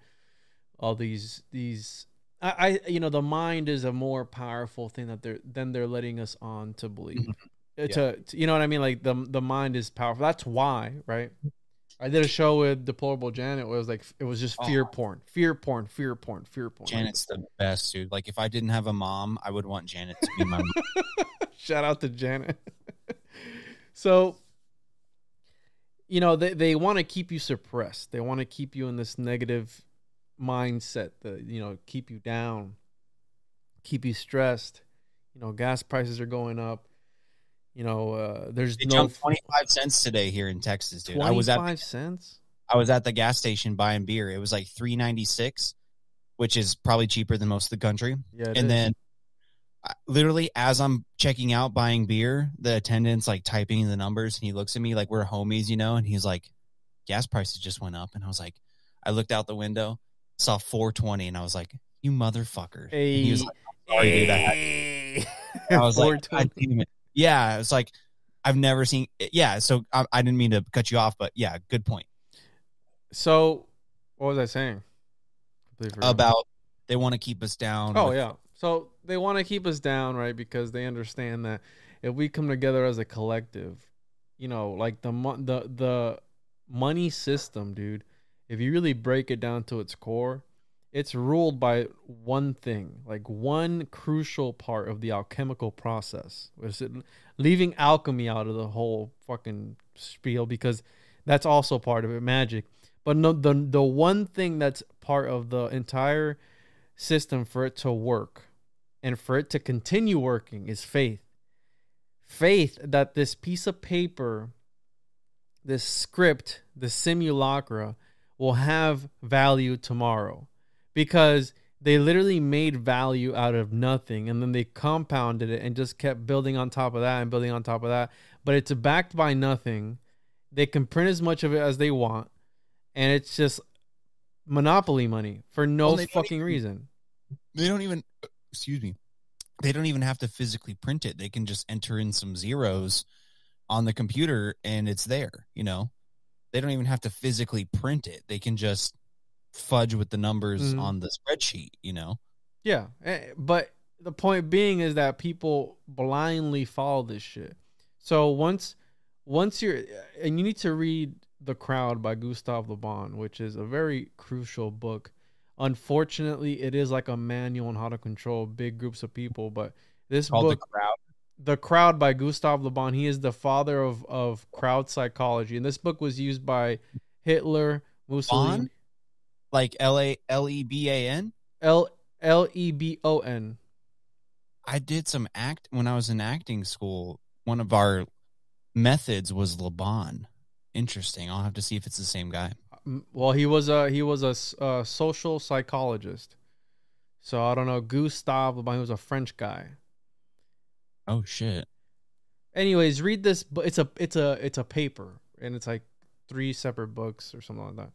all these, these, I, I you know, the mind is a more powerful thing that they're, than they're letting us on to believe. Yeah. to, to, you know what I mean? Like the, the mind is powerful. That's why, right? I did a show with Deplorable Janet where it was like, it was just fear oh. porn, fear porn, fear porn, fear porn. Janet's the best, dude. Like if I didn't have a mom, I would want Janet to be my mom. Shout out to Janet. So, you know, they, they want to keep you suppressed. They want to keep you in this negative mindset, the, you know, keep you down, keep you stressed. You know, gas prices are going up. You know, uh, there's they no jumped twenty-five cents today here in Texas, dude. I was at twenty-five cents. I was at the gas station buying beer. It was like three ninety-six, which is probably cheaper than most of the country. Yeah, and is. Then literally as I'm checking out buying beer, the attendant's like typing the numbers and he looks at me like we're homies, you know, and he's like, gas prices just went up. And I was like, I looked out the window, saw four twenty and I was like, you motherfucker. Hey, and he was like, oh, sorry, dude, hey. I was like, I it. Yeah, it's like, I've never seen it. Yeah. So I, I didn't mean to cut you off, but yeah, good point. So what was I saying? I about they want to keep us down. Oh, with, yeah. So they want to keep us down, right? Because they understand that if we come together as a collective, you know, like the the the money system, dude, if you really break it down to its core, it's ruled by one thing, like one crucial part of the alchemical process, which is leaving alchemy out of the whole fucking spiel, because that's also part of it, magic. But no, the the one thing that's part of the entire system for it to work and for it to continue working is faith. Faith that this piece of paper, this script, the simulacra will have value tomorrow, because they literally made value out of nothing and then they compounded it and just kept building on top of that and building on top of that. But it's backed by nothing. They can print as much of it as they want, and it's just monopoly money for no well, fucking even, reason. They don't even, excuse me, they don't even have to physically print it. They can just enter in some zeros on the computer and it's there, you know. They don't even have to physically print it. They can just fudge with the numbers mm-hmm. on the spreadsheet, you know. Yeah, but the point being is that people blindly follow this shit. So once once you're, and you need to read The Crowd by Gustave Le Bon, which is a very crucial book. Unfortunately, it is like a manual on how to control big groups of people. But this book, The Crowd. The Crowd by Gustave Le Bon, he is the father of of crowd psychology, and this book was used by Hitler, Mussolini, Bon? Like L A L E B A N L L E B O N. I did some act when I was in acting school. One of our methods was Le Bon. Interesting. I'll have to see if it's the same guy. Well, he was a he was a, a social psychologist. So I don't know. Gustave Le Bon, he was a French guy. Oh shit. Anyways, read this. But it's a it's a it's a paper, and it's like three separate books or something like that.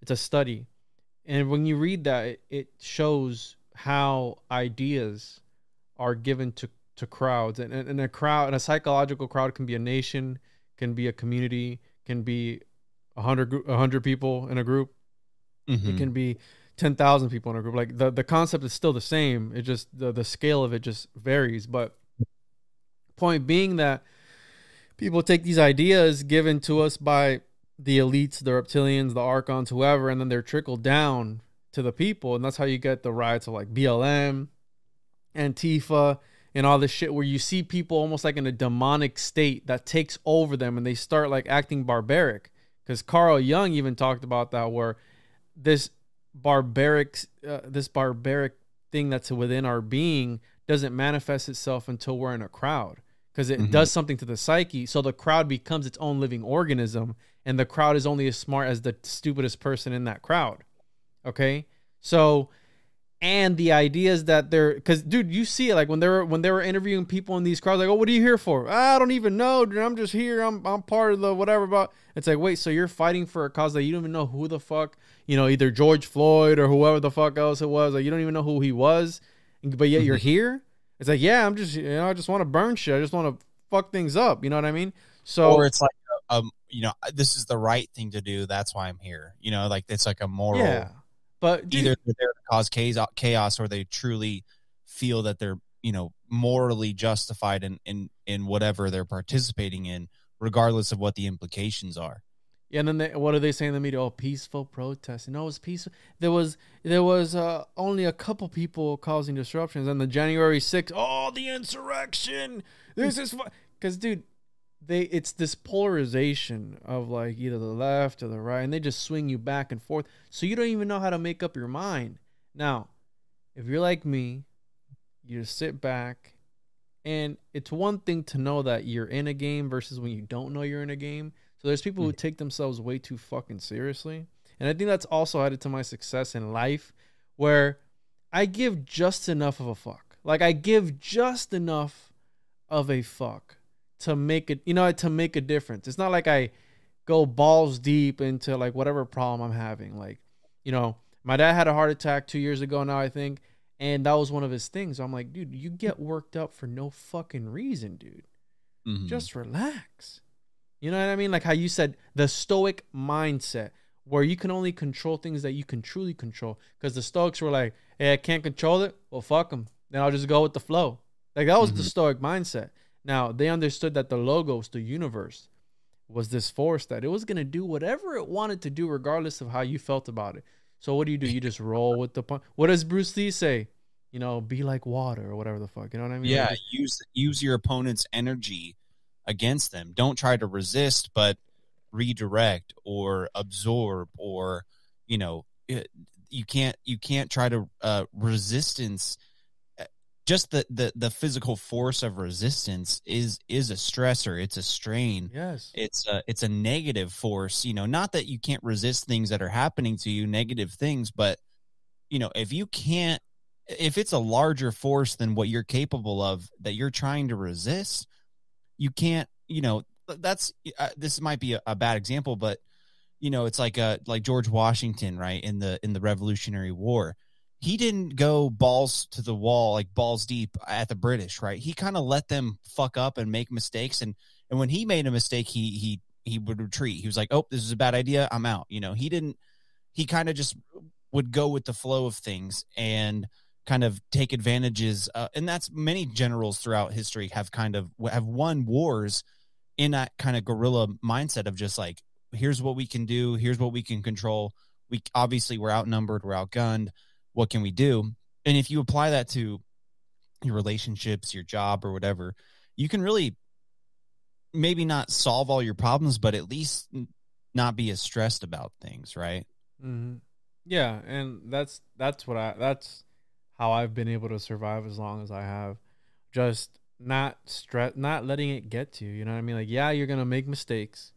It's a study, and when you read that, it, it shows how ideas are given to to crowds, and, and and a crowd, and a psychological crowd can be a nation, can be a community, can be a hundred a hundred people in a group. Mm-hmm. It can be ten thousand people in a group. Like the the concept is still the same. It just the the scale of it just varies, but. Point being that people take these ideas given to us by the elites, the reptilians, the archons, whoever, and then they're trickled down to the people. And that's how you get the riots of like B L M, Antifa, and all this shit where you see people almost like in a demonic state that takes over them and they start like acting barbaric. Because Carl Jung even talked about that, where this barbaric, uh, this barbaric thing that's within our being doesn't manifest itself until we're in a crowd. Because it mm-hmm. does something to the psyche, so the crowd becomes its own living organism, and the crowd is only as smart as the stupidest person in that crowd. Okay, so and the ideas that they're because dude, you see it like when they were when they were interviewing people in these crowds, like, oh, what are you here for? I don't even know, dude. I'm just here. I'm I'm part of the whatever. But it's like, wait, so you're fighting for a cause that you don't even know who the fuck, you know, either George Floyd or whoever the fuck else it was. Like you don't even know who he was, but yet you're here. It's like, yeah, I'm just, you know, I just want to burn shit. I just want to fuck things up. You know what I mean? So, or it's like, um, you know, this is the right thing to do. That's why I'm here. You know, like it's like a moral. Yeah, but dude, either they're there to cause chaos, chaos, or they truly feel that they're, you know, morally justified in in in whatever they're participating in, regardless of what the implications are. Yeah, and then they, what are they saying in the media? Oh, peaceful protest. No, it was peaceful. There was there was uh, only a couple people causing disruptions. And the January sixth, oh, the insurrection. This is because, dude, they it's this polarization of like either the left or the right, and they just swing you back and forth. So you don't even know how to make up your mind. Now, if you're like me, you just sit back, and it's one thing to know that you're in a game versus when you don't know you're in a game. So there's people who take themselves way too fucking seriously. And I think that's also added to my success in life, where I give just enough of a fuck. Like I give just enough of a fuck to make it, you know, to make a difference. It's not like I go balls deep into like whatever problem I'm having. Like, you know, my dad had a heart attack two years ago now, I think. And that was one of his things. I'm like, dude, you get worked up for no fucking reason, dude. Mm-hmm. Just relax. You know what I mean? Like how you said, the Stoic mindset, where you can only control things that you can truly control. Because the Stoics were like, hey, I can't control it. Well, fuck them. Then I'll just go with the flow. Like that was mm-hmm. the Stoic mindset. Now, they understood that the logos, the universe, was this force that it was going to do whatever it wanted to do, regardless of how you felt about it. So what do you do? You just roll with the punch. What does Bruce Lee say? You know, be like water or whatever the fuck. You know what I mean? Yeah, like, use, use your opponent's energy against them. Don't try to resist, but redirect or absorb, or you know, it, you can't you can't try to uh resistance. Just the the the physical force of resistance is is a stressor. It's a strain. Yes, it's a it's a negative force. You know, not that you can't resist things that are happening to you, negative things, but you know, if you can't, if it's a larger force than what you're capable of that you're trying to resist. You can't, you know, that's, uh, this might be a, a bad example, but, you know, it's like, uh, like George Washington, right? In the, in the Revolutionary War, he didn't go balls to the wall, like balls deep at the British, right? He kind of let them fuck up and make mistakes. And, and when he made a mistake, he, he, he would retreat. He was like, oh, this is a bad idea. I'm out. You know, he didn't, he kind of just would go with the flow of things and kind of take advantages, uh, and that's many generals throughout history have kind of have won wars in that kind of guerrilla mindset of just like, here's what we can do, here's what we can control. We obviously we're outnumbered, we're outgunned. What can we do? And if you apply that to your relationships, your job, or whatever, you can really maybe not solve all your problems, but at least not be as stressed about things, right? Mm-hmm. Yeah, and that's that's what I that's. how I've been able to survive as long as I have, just not stress, not letting it get to you. You know what I mean? Like, yeah, you're going to make mistakes,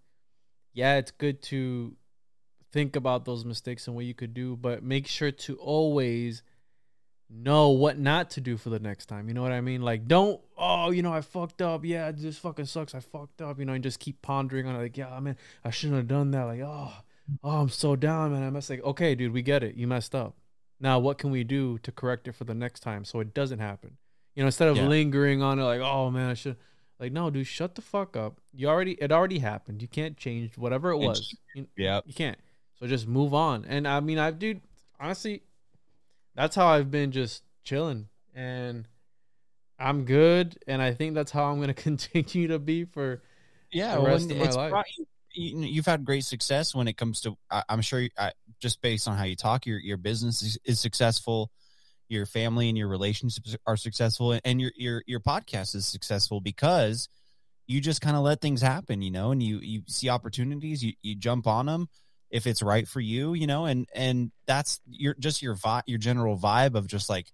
yeah, it's good to think about those mistakes and what you could do, but make sure to always know what not to do for the next time. You know what I mean? Like, don't, oh, you know, I fucked up. Yeah, this fucking sucks. I fucked up, you know, and just keep pondering on it. Like, yeah, man, I shouldn't have done that. Like, oh, oh, I'm so down, man. I messed like, okay, dude, we get it. You messed up. Now, what can we do to correct it for the next time so it doesn't happen? You know, instead of yeah. lingering on it, like, oh, man, I should. Like, no, dude, shut the fuck up. You already, it already happened. You can't change whatever it was. You, yeah. You can't. So just move on. And I mean, I, dude, honestly, that's how I've been just chilling, and I'm good. And I think that's how I'm going to continue to be for yeah, the rest well, of my it's life. Brought you, you, you've had great success when it comes to, I, I'm sure you, I, just based on how you talk, your, your business is, is successful. Your family and your relationships are successful, and your, your, your podcast is successful because you just kind of let things happen, you know, and you, you see opportunities, you, you jump on them if it's right for you, you know, and, and that's your, just your vibe, your general vibe of just like,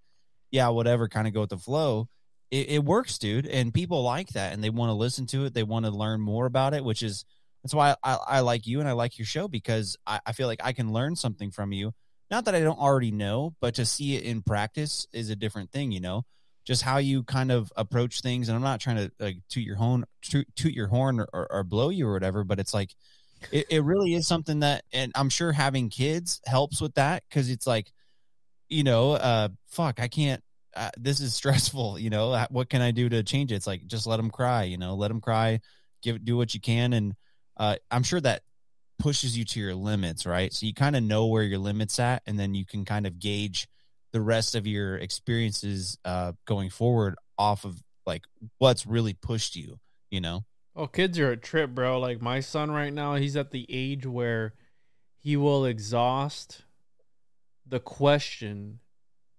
yeah, whatever, kind of go with the flow. It, it works, dude. And people like that, and they want to listen to it. They want to learn more about it, which is, that's why I, I like you and I like your show, because I, I feel like I can learn something from you. Not that I don't already know, but to see it in practice is a different thing, you know, just how you kind of approach things. And I'm not trying to like toot your horn, toot, toot your horn or, or, or blow you or whatever, but it's like, It, it really is something that, and I'm sure having kids helps with that, because it's like, you know, uh, fuck, I can't, uh, this is stressful, you know, what can I do to change it? It's like, just let them cry, you know, let them cry, give do what you can. And uh, I'm sure that pushes you to your limits, right? So you kind of know where your limit's at, and then you can kind of gauge the rest of your experiences uh, going forward off of like what's really pushed you, you know? Oh, kids are a trip, bro. Like, my son right now, he's at the age where he will exhaust the question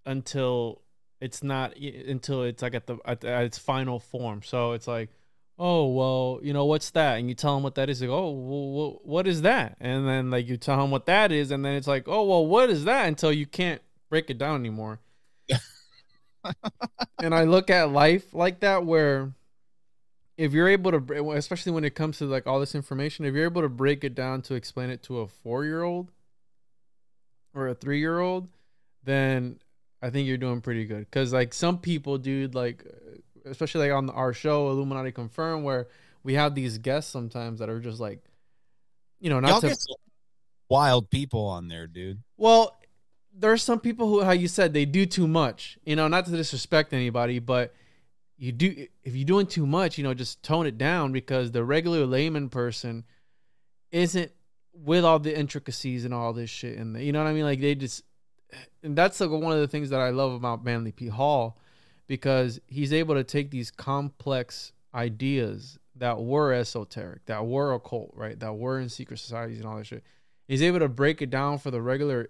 until it's not, until it's like at the, at, the, at its final form. So it's like, oh, well, you know, what's that? And you tell him what that is. Like, oh, well, what is that? And then like you tell him what that is, and then it's like, oh, well, what is that? Until you can't break it down anymore. And I look at life like that, where if you're able to, especially when it comes to like all this information, if you're able to break it down to explain it to a four-year-old or a three-year-old, then I think you're doing pretty good. Because like some people, dude, like especially like on our show, Illuminati Confirmed, where we have these guests sometimes that are just like, you know, not to, wild people on there, dude. Well, there are some people who, how you said, they do too much. You know, not to disrespect anybody, but you do, if you're doing too much, you know, just tone it down, because the regular layman person isn't with all the intricacies and all this shit. And you know what I mean? Like, they just, and that's like one of the things that I love about Manly P. Hall, because he's able to take these complex ideas that were esoteric, that were occult, right? That were in secret societies and all that shit. He's able to break it down for the regular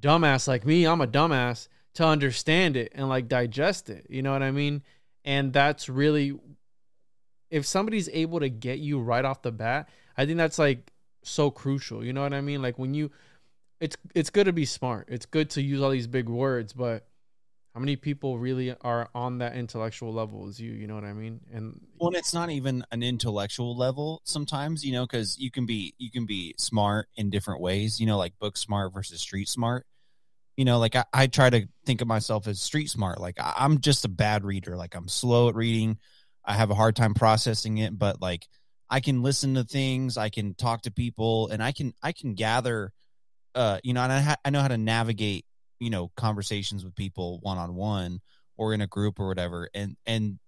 dumbass like me, I'm a dumbass, to understand it and like digest it. You know what I mean? And that's really, if somebody's able to get you right off the bat, I think that's like so crucial. You know what I mean? Like, when you, it's, it's good to be smart. It's good to use all these big words, but how many people really are on that intellectual level as you, you know what I mean? And well, it's not even an intellectual level sometimes, you know, cause you can be, you can be smart in different ways, you know, like book smart versus street smart. You know, like I, I try to think of myself as street smart. Like, I, I'm just a bad reader. Like, I'm slow at reading. I have a hard time processing it, but like I can listen to things, I can talk to people, and I can, I can gather, uh, you know, and I, ha I know how to navigate, you know, conversations with people one-on-one or in a group or whatever. And, and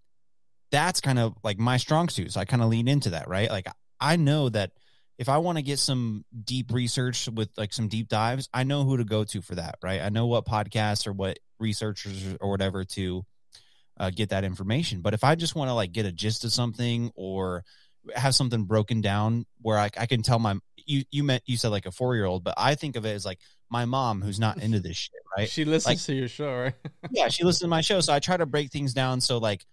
that's kind of like my strong suit. So I kind of lean into that, right? Like, I know that if I want to get some deep research with like some deep dives, I know who to go to for that, right? I know what podcasts or what researchers or whatever to uh, get that information. But if I just want to like get a gist of something or have something broken down where I, I can tell my, you, you meant, you said like a four-year-old, but I think of it as like my mom, who's not into this shit, right? She listens like, to your show, right? Yeah, she listens to my show. So I try to break things down so like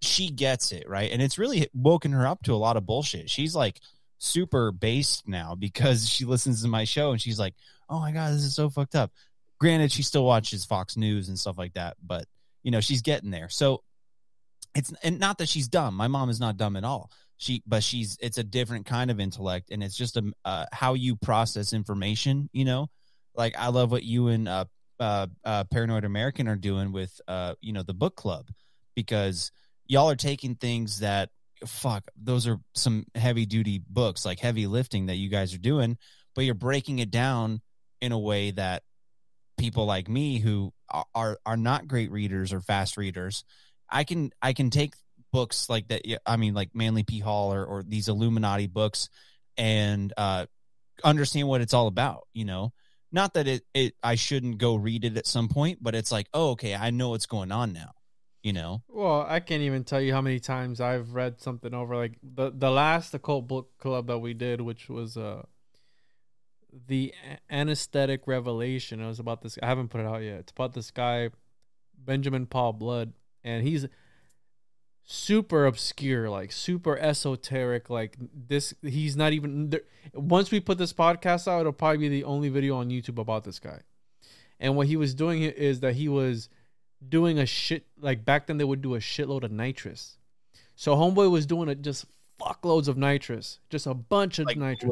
she gets it, right? And it's really woken her up to a lot of bullshit. She's like super based now because she listens to my show, and she's like, oh my god, this is so fucked up. Granted, she still watches Fox News and stuff like that, but you know, she's getting there. So it's, and not that she's dumb, my mom is not dumb at all, She, but she's, it's a different kind of intellect, and it's just a, uh, how you process information, you know, like I love what you and uh, uh, uh, Paranoid American are doing with, uh, you know, the book club, because y'all are taking things that, fuck, those are some heavy duty books, like heavy lifting that you guys are doing, but you're breaking it down in a way that people like me who are, are not great readers or fast readers, I can, I can take books like that. I mean, like Manly P. Hall or, or these Illuminati books, and uh, understand what it's all about. You know, not that it, it, I shouldn't go read it at some point, but it's like, oh, okay, I know what's going on now. You know. Well, I can't even tell you how many times I've read something over. Like the the last occult book club that we did, which was uh, the Anesthetic Revelation. It was about this. I haven't put it out yet. It's about this guy, Benjamin Paul Blood, and he's super obscure, like super esoteric, like this, he's not even there. Once we put this podcast out, it'll probably be the only video on YouTube about this guy. And what he was doing is that he was doing a shit, like back then they would do a shitload of nitrous. So homeboy was doing it, just fuckloads of nitrous, just a bunch of like nitrous,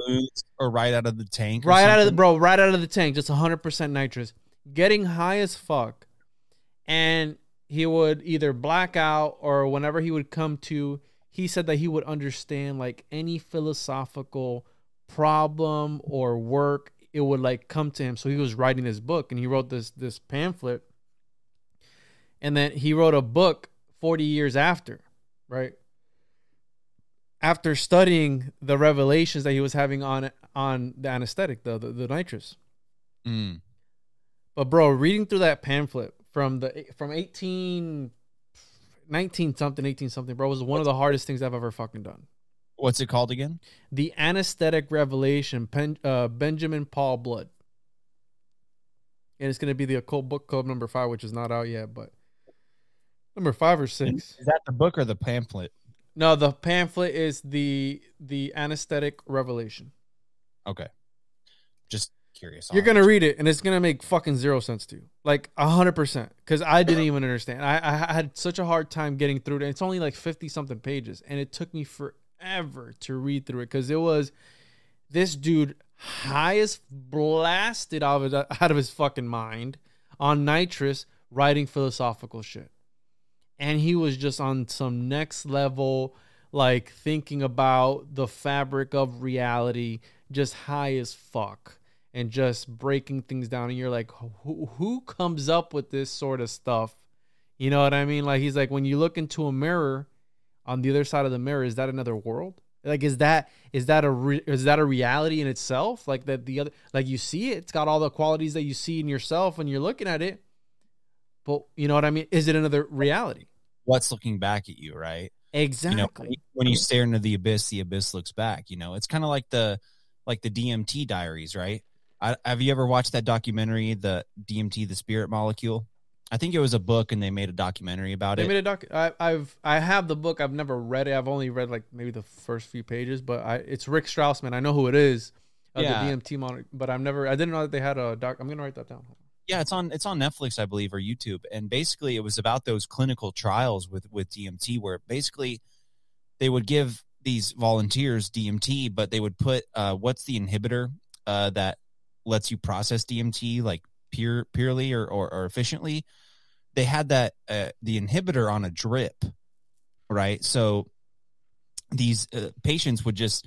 or right out of the tank, right out of the bro right out of the tank, just one hundred percent nitrous, getting high as fuck. And he would either black out, or whenever he would come to, he said that he would understand like any philosophical problem or work, it would like come to him. So he was writing this book, and he wrote this, this pamphlet. And then he wrote a book forty years after, right? After studying the revelations that he was having on, on the anesthetic, the, the, the nitrous. Mm. But bro, reading through that pamphlet, From the from eighteen, nineteen something, eighteen something, bro, was one of the hardest things I've ever fucking done. What's it called again? The Anesthetic Revelation, Pen, uh, Benjamin Paul Blood. And it's gonna be the occult book club number five, which is not out yet, but number five or six. Is that the book or the pamphlet? No, the pamphlet is the the Anesthetic Revelation. Okay, just curious. You're gonna read it, and it's gonna make fucking zero sense to you, like a hundred percent, because I didn't even understand. I, I had such a hard time getting through it. It's only like fifty something pages, and it took me forever to read through it, because it was this dude high as blasted out of, out of his fucking mind on nitrous, writing philosophical shit, and he was just on some next level, like thinking about the fabric of reality, just high as fuck, and just breaking things down. And you're like, who, who comes up with this sort of stuff? You know what I mean? Like, he's like, when you look into a mirror, on the other side of the mirror, is that another world? Like, is that, is that a, re is that a reality in itself? Like that the other, like you see it, it's got all the qualities that you see in yourself when you're looking at it. But you know what I mean? Is it another reality? What's looking back at you, right? Exactly. You know, when, you, when you stare into the abyss, the abyss looks back, you know, it's kind of like the, like the D M T diaries, right? I, have you ever watched that documentary, the D M T, the Spirit Molecule? I think it was a book, and they made a documentary about they it. Made a doc. I, I've I have the book. I've never read it. I've only read like maybe the first few pages. But I, it's Rick Straussman. I know who it is. Of yeah. The D M T molecule. But I've never. I didn't know that they had a doc. I'm gonna write that down. Yeah, it's on. It's on Netflix, I believe, or YouTube. And basically, it was about those clinical trials with with D M T, where basically they would give these volunteers D M T, but they would put uh, what's the inhibitor uh, that lets you process D M T like pure, purely or, or, or efficiently. They had that, uh, the inhibitor on a drip, right? So these uh, patients would just,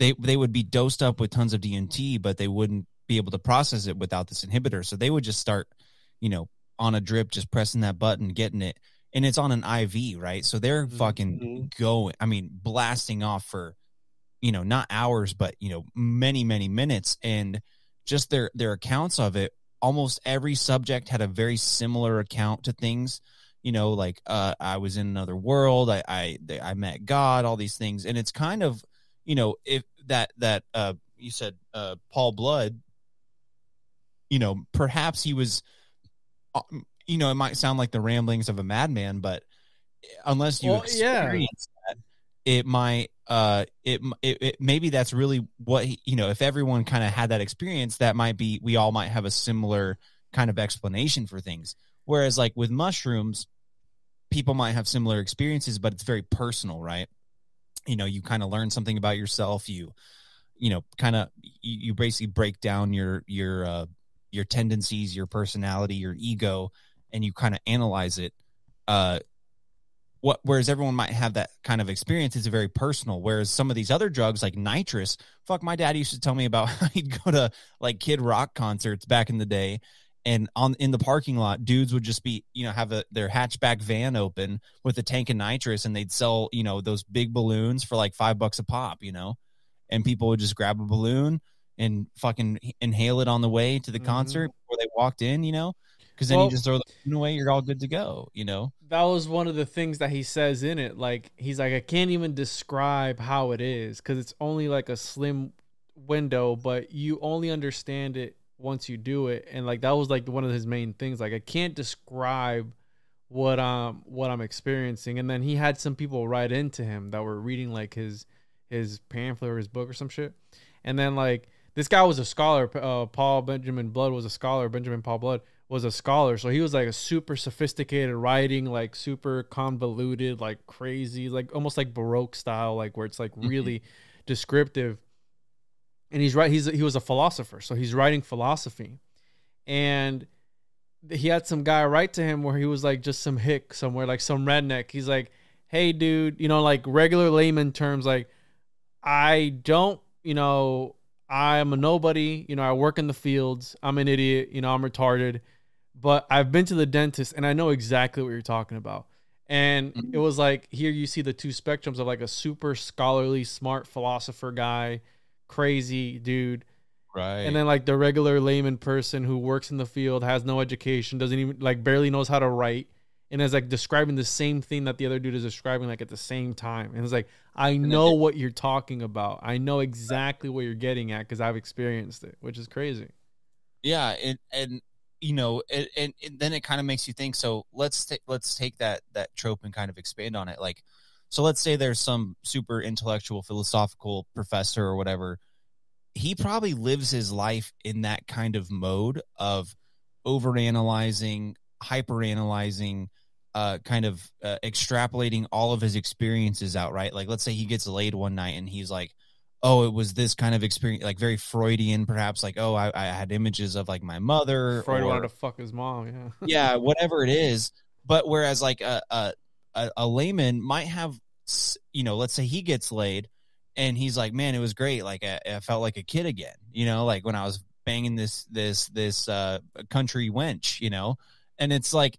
they, they would be dosed up with tons of D M T, but they wouldn't be able to process it without this inhibitor. So they would just start, you know, on a drip, just pressing that button, getting it. And it's on an I V, right? So they're mm-hmm. fucking going, I mean, blasting off for, you know, not hours, but, you know, many, many minutes. And just their their accounts of it, almost every subject had a very similar account to things, you know, like uh, I was in another world, I I, they, I met God, all these things. And it's kind of, you know, if that that uh, you said uh, Paul Blood, you know, perhaps he was, you know, it might sound like the ramblings of a madman, but unless you well, experience yeah. that, it might. Uh, it, it, it maybe that's really what he, you know. If everyone kind of had that experience, that might be we all might have a similar kind of explanation for things. Whereas, like with mushrooms, people might have similar experiences, but it's very personal, right? you know, you kind of learn something about yourself. You, you know, kind of, you, you basically break down your, your, uh, your tendencies, your personality, your ego, and you kind of analyze it. Uh, what, whereas everyone might have that kind of experience, it's very personal. Whereas some of these other drugs like nitrous, fuck, my dad used to tell me about how he'd go to like Kid Rock concerts back in the day. And on in the parking lot, dudes would just be, you know, have a, their hatchback van open with a tank of nitrous, and they'd sell, you know, those big balloons for like five bucks a pop, you know, and people would just grab a balloon and fucking inhale it on the way to the mm-hmm. concert before they walked in, you know, because then well, you just throw the balloon away, you're all good to go, you know. That was one of the things that he says in it. Like, he's like, I can't even describe how it is because it's only like a slim window, but you only understand it once you do it. And like, that was like one of his main things. Like, I can't describe what um what I'm experiencing. And then he had some people write into him that were reading like his his pamphlet or his book or some shit. And then like, this guy was a scholar. Uh, Paul Benjamin Blood was a scholar. Benjamin Paul Blood was a scholar. So he was like a super sophisticated writing, like super convoluted, like crazy, like almost like Baroque style, like where it's like really descriptive. And he's right. He's he was a philosopher, so he's writing philosophy, and he had some guy write to him where he was like just some hick somewhere, like some redneck. He's like, "Hey, dude, you know, like regular layman terms, like I don't, you know, I'm a nobody. You know, I work in the fields. I'm an idiot. You know, I'm retarded, but I've been to the dentist, and I know exactly what you're talking about." And it was like, here you see the two spectrums of like a super scholarly, smart philosopher guy. Crazy dude, right? And then like the regular layman person who works in the field, has no education, doesn't even like barely knows how to write, and is like describing the same thing that the other dude is describing like at the same time. And it's like, I know what you're talking about, I know exactly what you're getting at because I've experienced it, which is crazy. Yeah. And and you know, and, and, and then it kind of makes you think. So let's take let's take that that trope and kind of expand on it. Like, so let's say there's some super intellectual, philosophical professor or whatever. He probably lives his life in that kind of mode of overanalyzing, hyperanalyzing, uh, kind of uh, extrapolating all of his experiences out, right? Like, let's say he gets laid one night and he's like, oh, it was this kind of experience, like very Freudian, perhaps, like, oh, I, I had images of like my mother. Freud wanted to fuck his mom, yeah. Yeah, whatever it is. But whereas like a... a a layman might have, you know, let's say he gets laid and he's like, man, it was great. Like I, I felt like a kid again, you know, like when I was banging this, this, this uh, country wench, you know, and it's like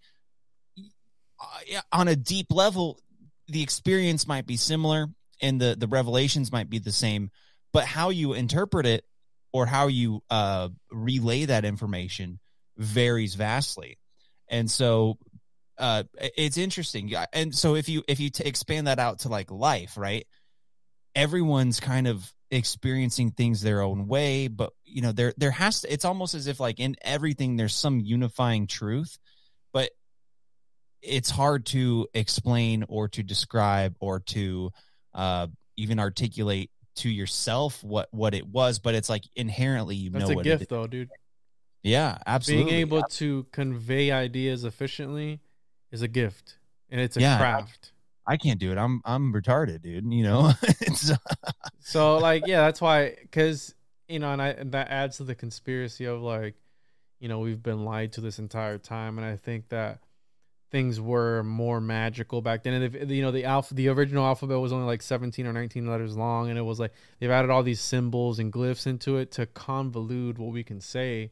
uh, on a deep level, the experience might be similar and the, the revelations might be the same, but how you interpret it or how you uh, relay that information varies vastly. And so Uh, it's interesting. And so if you if you t expand that out to like life, right? Everyone's kind of experiencing things their own way, but you know, there there has to, it's almost as if like in everything there's some unifying truth, but it's hard to explain or to describe or to uh, even articulate to yourself what what it was. But it's like inherently, you know, what it is. That's a gift, though, dude. Yeah, absolutely. Being able to convey ideas efficiently is a gift, and it's a yeah, craft. I can't do it. I'm I'm retarded, dude. You know. It's, so like, yeah, that's why, because you know, and I and that adds to the conspiracy of like, you know, we've been lied to this entire time, and I think that things were more magical back then. And if, you know, the alpha, the original alphabet was only like seventeen or nineteen letters long, and it was like they've added all these symbols and glyphs into it to convolute what we can say.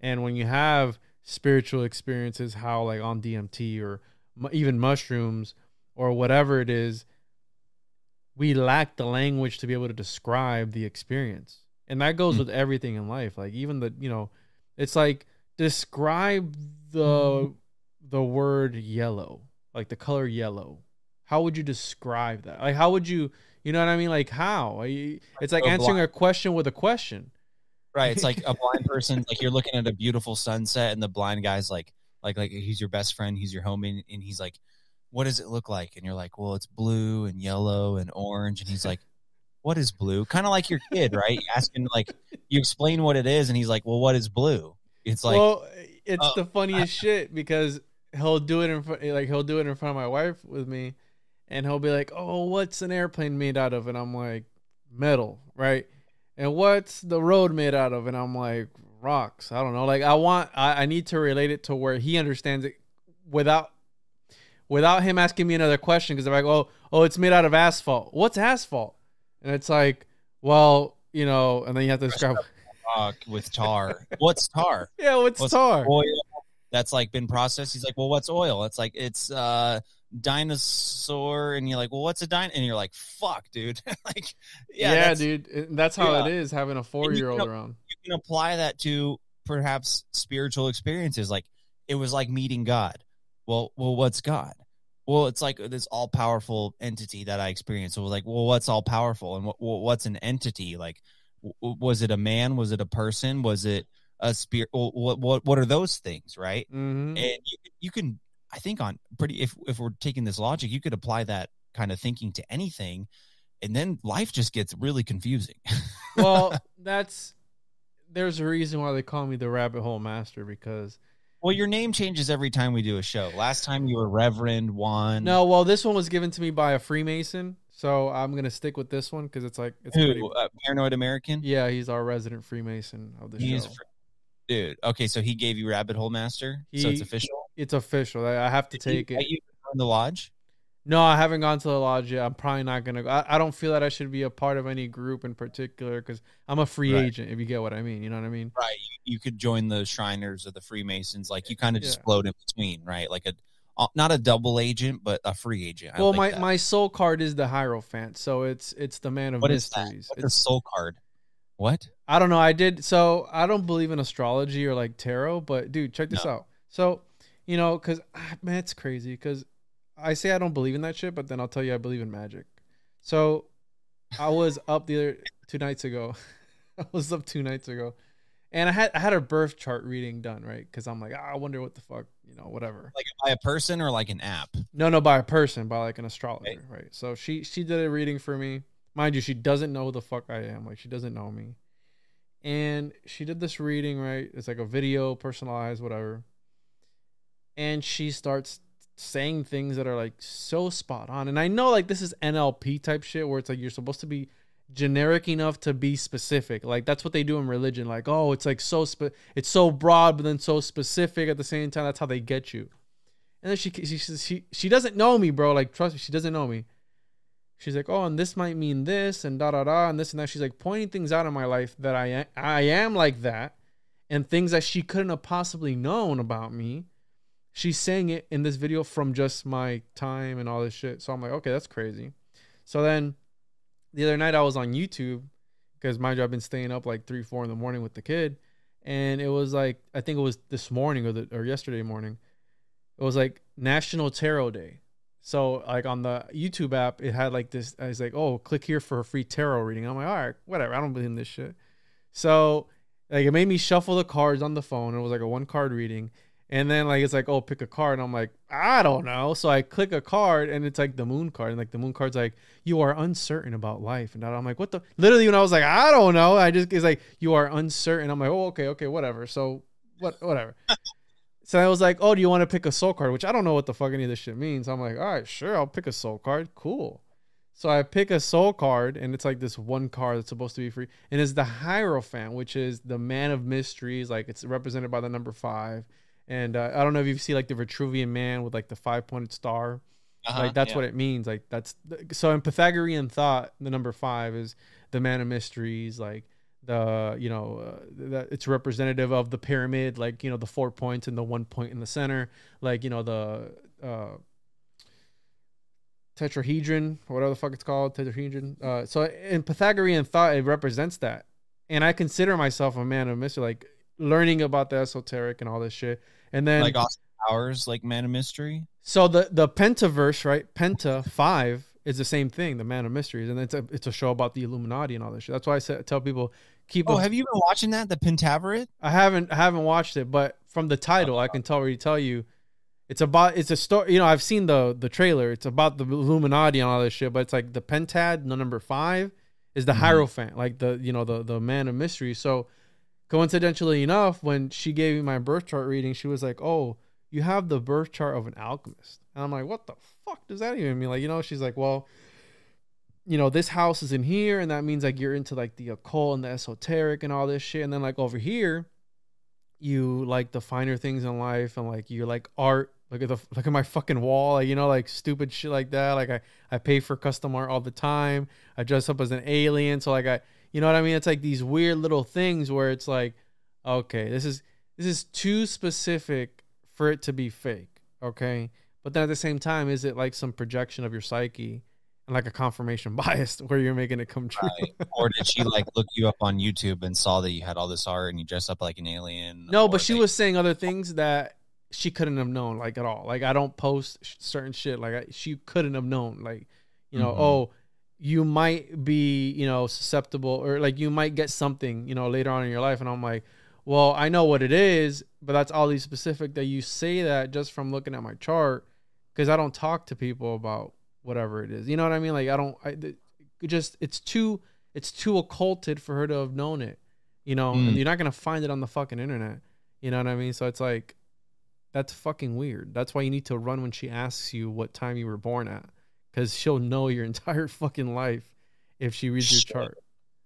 And when you have spiritual experiences, how like on D M T or even mushrooms or whatever it is, we lack the language to be able to describe the experience. And that goes mm. with everything in life. Like even the, you know, it's like describe the mm. the word yellow, like the color yellow. How would you describe that? Like how would you, you know what I mean? Like how? It's like answering a question with a question. Right, it's like a blind person, like you're looking at a beautiful sunset and the blind guy's like, like, like he's your best friend, he's your homie, and he's like, what does it look like? And you're like, well, it's blue and yellow and orange. And he's like, what is blue? Kind of like your kid, right? You ask him, like, you explain what it is, and he's like, well, what is blue? It's like, well, it's oh, the funniest I, shit because he'll do it in front, like he'll do it in front of my wife with me, and he'll be like, oh, what's an airplane made out of? And I'm like, metal, right? And what's the road made out of? And I'm like, rocks. I don't know. Like I want, I, I need to relate it to where he understands it without, without him asking me another question. Cause if I go, oh, it's made out of asphalt. What's asphalt? And it's like, well, you know, and then you have to describe with tar. What's tar? Yeah. What's, what's tar? Oil that's like been processed. He's like, well, what's oil? It's like, it's uh dinosaur. And you're like, well, what's a dino? And you're like, fuck, dude. Like, yeah, yeah that's, dude. That's how yeah. it is having a four-year-old around. You can apply that to perhaps spiritual experiences. Like it was like meeting God. Well, well, what's God? Well, it's like this all-powerful entity that I experienced. So it was like, well, what's all-powerful? And what, well, what's an entity? Like, w was it a man? Was it a person? Was it a spirit? Well, what, what, what are those things, right? Mm-hmm. And you, you can, I think on pretty, if, if we're taking this logic, you could apply that kind of thinking to anything, and then life just gets really confusing. Well, that's, there's a reason why they call me the rabbit hole master, because well, your name changes every time we do a show. Last time you were Reverend Juan. No, well, this one was given to me by a Freemason, so I'm going to stick with this one because it's like... It's Who, pretty... uh, Paranoid American? Yeah, he's our resident Freemason of the he's show. Fr Dude, okay, so he gave you Rabbit Hole Master? He, so it's official? It's official. I have to Did take you, it. Have you gone to the lodge? No, I haven't gone to the lodge yet. I'm probably not going to go. I, I don't feel that I should be a part of any group in particular because I'm a free right. agent, if you get what I mean. You know what I mean? Right. You, you could join the Shriners or the Freemasons. Like, you kind of just yeah. float in between, right? Like, a not a double agent, but a free agent. I well, like my, that. my soul card is the Hierophant, so it's it's the man of what mysteries. Is What's it's, a soul card? What? I don't know. I did. So, I don't believe in astrology or, like, tarot, but, dude, check this no. out. So, you know, because, man, it's crazy because I say I don't believe in that shit, but then I'll tell you I believe in magic. So I was up the other two nights ago. I was up two nights ago, and I had I had a birth chart reading done, right? Because I'm like, ah, I wonder what the fuck, you know, whatever. Like by a person or like an app? No, no, by a person, by like an astrologer, right? right? So she she did a reading for me, mind you. She doesn't know who the fuck I am. Like she doesn't know me, and she did this reading, right? It's like a video, personalized, whatever. And she starts saying things that are like so spot on, and I know like this is N L P type shit where it's like you're supposed to be generic enough to be specific. Like that's what they do in religion. Like, oh, it's like so spe it's so broad but then so specific at the same time. That's how they get you. And then she she she she doesn't know me, bro. Like, trust me, she doesn't know me. She's like, oh, and this might mean this and da da da and this and that. She's like pointing things out in my life that I am, I am like that, and things that she couldn't have possibly known about me. She's saying it in this video from just my time and all this shit. So I'm like, okay, that's crazy. So then the other night I was on YouTube because mind you, I've been staying up like three, four in the morning with the kid. And it was like, I think it was this morning or the, or yesterday morning. It was like National Tarot Day. So like on the YouTube app, it had like this, I was like, oh, click here for a free tarot reading. I'm like, all right, whatever. I don't believe in this shit. So like it made me shuffle the cards on the phone. It was like a one card reading. And then like, it's like, oh, pick a card. And I'm like, I don't know. So I click a card and it's like the moon card. And like the moon card's like, you are uncertain about life. And I'm like, what the, literally when I was like, I don't know. I just, it's like, you are uncertain. I'm like, oh, okay, okay, whatever. So what, whatever. So I was like, oh, do you want to pick a soul card? Which I don't know what the fuck any of this shit means. I'm like, all right, sure. I'll pick a soul card. Cool. So I pick a soul card and it's like this one card that's supposed to be free. And it's the Hierophant, which is the man of mysteries. Like it's represented by the number five. And uh, I don't know if you've seen like the Vitruvian man with like the five-pointed star. Uh-huh, like that's yeah. what it means. Like that's so in Pythagorean thought, the number five is the man of mysteries. Like the you know uh, that it's representative of the pyramid. Like you know the four points and the one point in the center. Like you know the uh, tetrahedron or whatever the fuck it's called, tetrahedron. Uh, so in Pythagorean thought, it represents that. And I consider myself a man of mystery. Like learning about the esoteric and all this shit. And then like Austin Powers, like man of mystery. So the, the pentaverse, right? Penta five is the same thing. The man of mysteries. And it's a, it's a show about the Illuminati and all this shit. That's why I say, tell people, keep, oh, have you been watching that? The Pentaveret? I haven't, I haven't watched it, but from the title, oh, I can tell already tell you it's about, it's a story. You know, I've seen the, the trailer. It's about the Illuminati and all this shit, but it's like the Pentad, the number five is the mm-hmm. Hierophant, like the, you know, the, the man of mystery. So coincidentally enough, when she gave me my birth chart reading, she was like, oh, you have the birth chart of an alchemist. And I'm like, what the fuck does that even mean? Like, you know, she's like, well, you know, this house is in here, and that means like you're into like the occult and the esoteric and all this shit. And then like over here, you like the finer things in life, and like you like art. Look at the look at my fucking wall, like, you know, like stupid shit like that. Like I I pay for custom art all the time. I dress up as an alien, so like I, you know what I mean? It's like these weird little things where it's like, okay, this is this is too specific for it to be fake, okay? But then at the same time, is it like some projection of your psyche? Like a confirmation bias where you're making it come true. Right. Or did she like look you up on YouTube and saw that you had all this art and you dressed up like an alien? No, but she was saying other things that she couldn't have known, like at all. Like I don't post certain shit. Like I, she couldn't have known, like, you know, mm-hmm. oh, you might be, you know, susceptible, or like you might get something, you know, later on in your life. And I'm like, well, I know what it is, but that's all these specific that you say that just from looking at my chart, because I don't talk to people about whatever it is, you know what I mean? Like I don't, I it just it's too it's too occulted for her to have known it, you know. Mm. And you're not gonna find it on the fucking internet, you know what I mean? So it's like that's fucking weird. That's why you need to run when she asks you what time you were born at, because she'll know your entire fucking life if she reads your chart.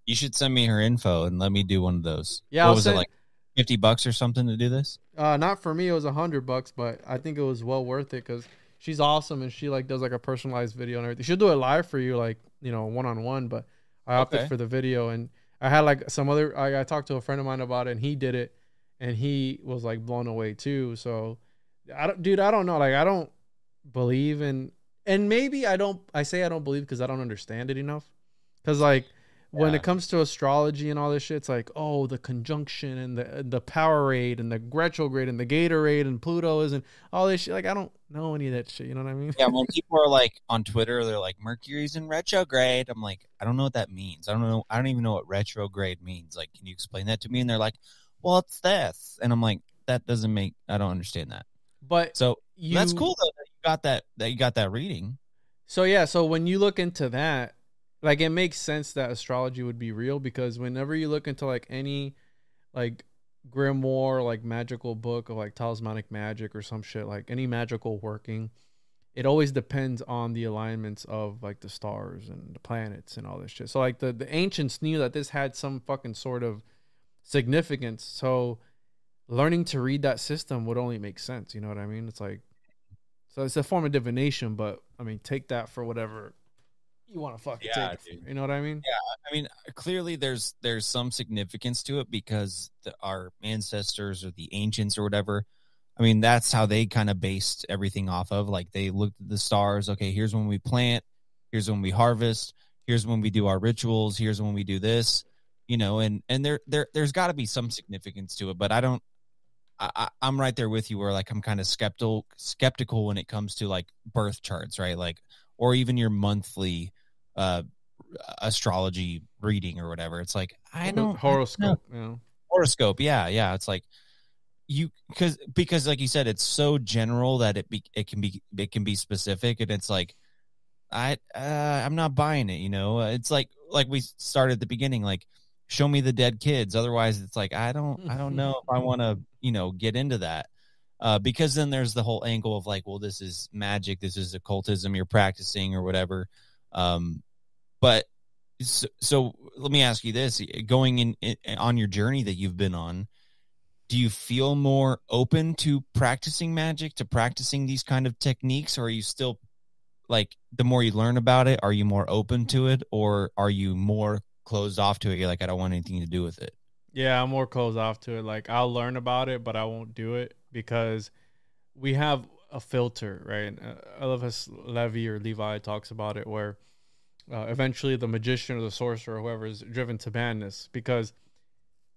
You should send me her info and let me do one of those. Yeah, what I'll was send, it like fifty bucks or something to do this? Uh, not for me. It was a hundred bucks, but I think it was well worth it because she's awesome, and she like does like a personalized video and everything. She'll do it live for you, like, you know, one on one. But I opted okay. for the video, and I had like some other. I, I talked to a friend of mine about it, and he did it, and he was like blown away too. So, I don't, dude, I don't know. Like, I don't believe in, and maybe I don't. I say I don't believe because I don't understand it enough. Because like yeah. when it comes to astrology and all this shit, it's like, oh, the conjunction and the and the Powerade and the retrograde and the Gatorade and Pluto is and all this shit. Like, I don't know any of that shit, you know what I mean? Yeah, when people are like on Twitter, they're like Mercury's in retrograde. I'm like, I don't know what that means. I don't know. I don't even know what retrograde means. Like, can you explain that to me? And they're like, well, it's this, and I'm like, that doesn't make. I don't understand that. But so you, that's cool though that you got that that you got that reading. So yeah, so when you look into that, like it makes sense that astrology would be real because whenever you look into like any like grimoire, like magical book of like talismanic magic or some shit, like any magical working, it always depends on the alignments of like the stars and the planets and all this shit. So like the the ancients knew that this had some fucking sort of significance, so learning to read that system would only make sense, you know what I mean? It's like, so it's a form of divination, but I mean, take that for whatever you want to fucking yeah, take it from, you know what I mean? Yeah, I mean, clearly there's there's some significance to it because the, our ancestors or the ancients or whatever, I mean, that's how they kind of based everything off of. Like they looked at the stars. Okay, here's when we plant. Here's when we harvest. Here's when we do our rituals. Here's when we do this. You know, and and there there there's got to be some significance to it. But I don't. I, I, I'm right there with you. Where like I'm kind of skeptical skeptical when it comes to like birth charts, right? Like, or even your monthly uh astrology reading or whatever. It's like I don't horoscope I don't yeah. horoscope yeah yeah it's like you because because like you said, it's so general that it be it can be it can be specific, and it's like I uh I'm not buying it, you know. It's like like we started at the beginning, like show me the dead kids, otherwise it's like I don't I don't know if I want to, you know, get into that. Uh, because then there's the whole angle of like, well, this is magic, this is occultism you're practicing or whatever. Um, but so, so let me ask you this: going in, in on your journey that you've been on, do you feel more open to practicing magic, to practicing these kind of techniques, or are you still like the more you learn about it, are you more open to it, or are you more closed off to it? You're like, I don't want anything to do with it. Yeah, I'm more closed off to it. Like I'll learn about it, but I won't do it. Because we have a filter, right? Uh, Eliphas Levi or Levi talks about it, where uh, eventually the magician or the sorcerer, or whoever, is driven to madness because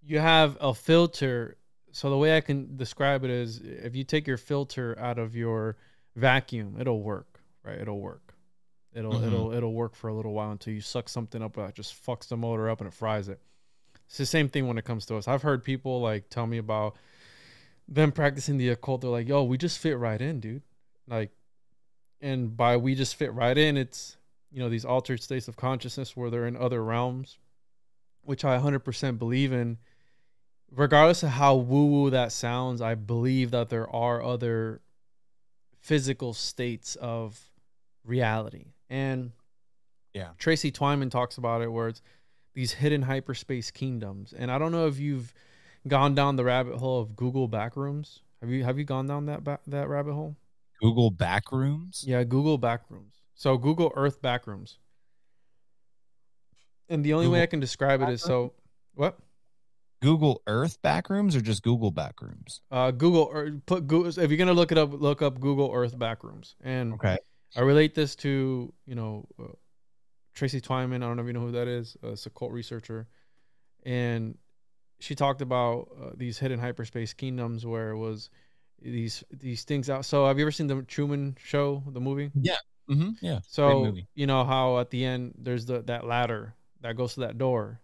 you have a filter. So the way I can describe it is, if you take your filter out of your vacuum, it'll work, right? It'll work. It'll mm-hmm. it'll it'll work for a little while until you suck something up that just fucks the motor up and it fries it. It's the same thing when it comes to us. I've heard people like tell me about them practicing the occult. They're like, yo, we just fit right in, dude. Like, and by we just fit right in, it's, you know, these altered states of consciousness where they're in other realms, which I one hundred percent believe in, regardless of how woo-woo that sounds, I believe that there are other physical states of reality. And yeah, Tracy Twyman talks about it, where it's these hidden hyperspace kingdoms. And I don't know if you've gone down the rabbit hole of Google Backrooms. Have you have you gone down that ba that rabbit hole? Google Backrooms? Yeah, Google Backrooms. So Google Earth Backrooms. And the only Google way I can describe it is, so what? Google Earth Backrooms, or just Google Backrooms? Uh, Google Earth. Put Google, if you're gonna look it up, look up Google Earth Backrooms. And okay, I relate this to, you know, uh, Tracy Twyman. I don't know if you know who that is. Uh, it's a cult researcher, and she talked about uh, these hidden hyperspace kingdoms, where it was these these things out. So have you ever seen the Truman Show, the movie? Yeah, mm-hmm. yeah. So you know how at the end there's the that ladder that goes to that door,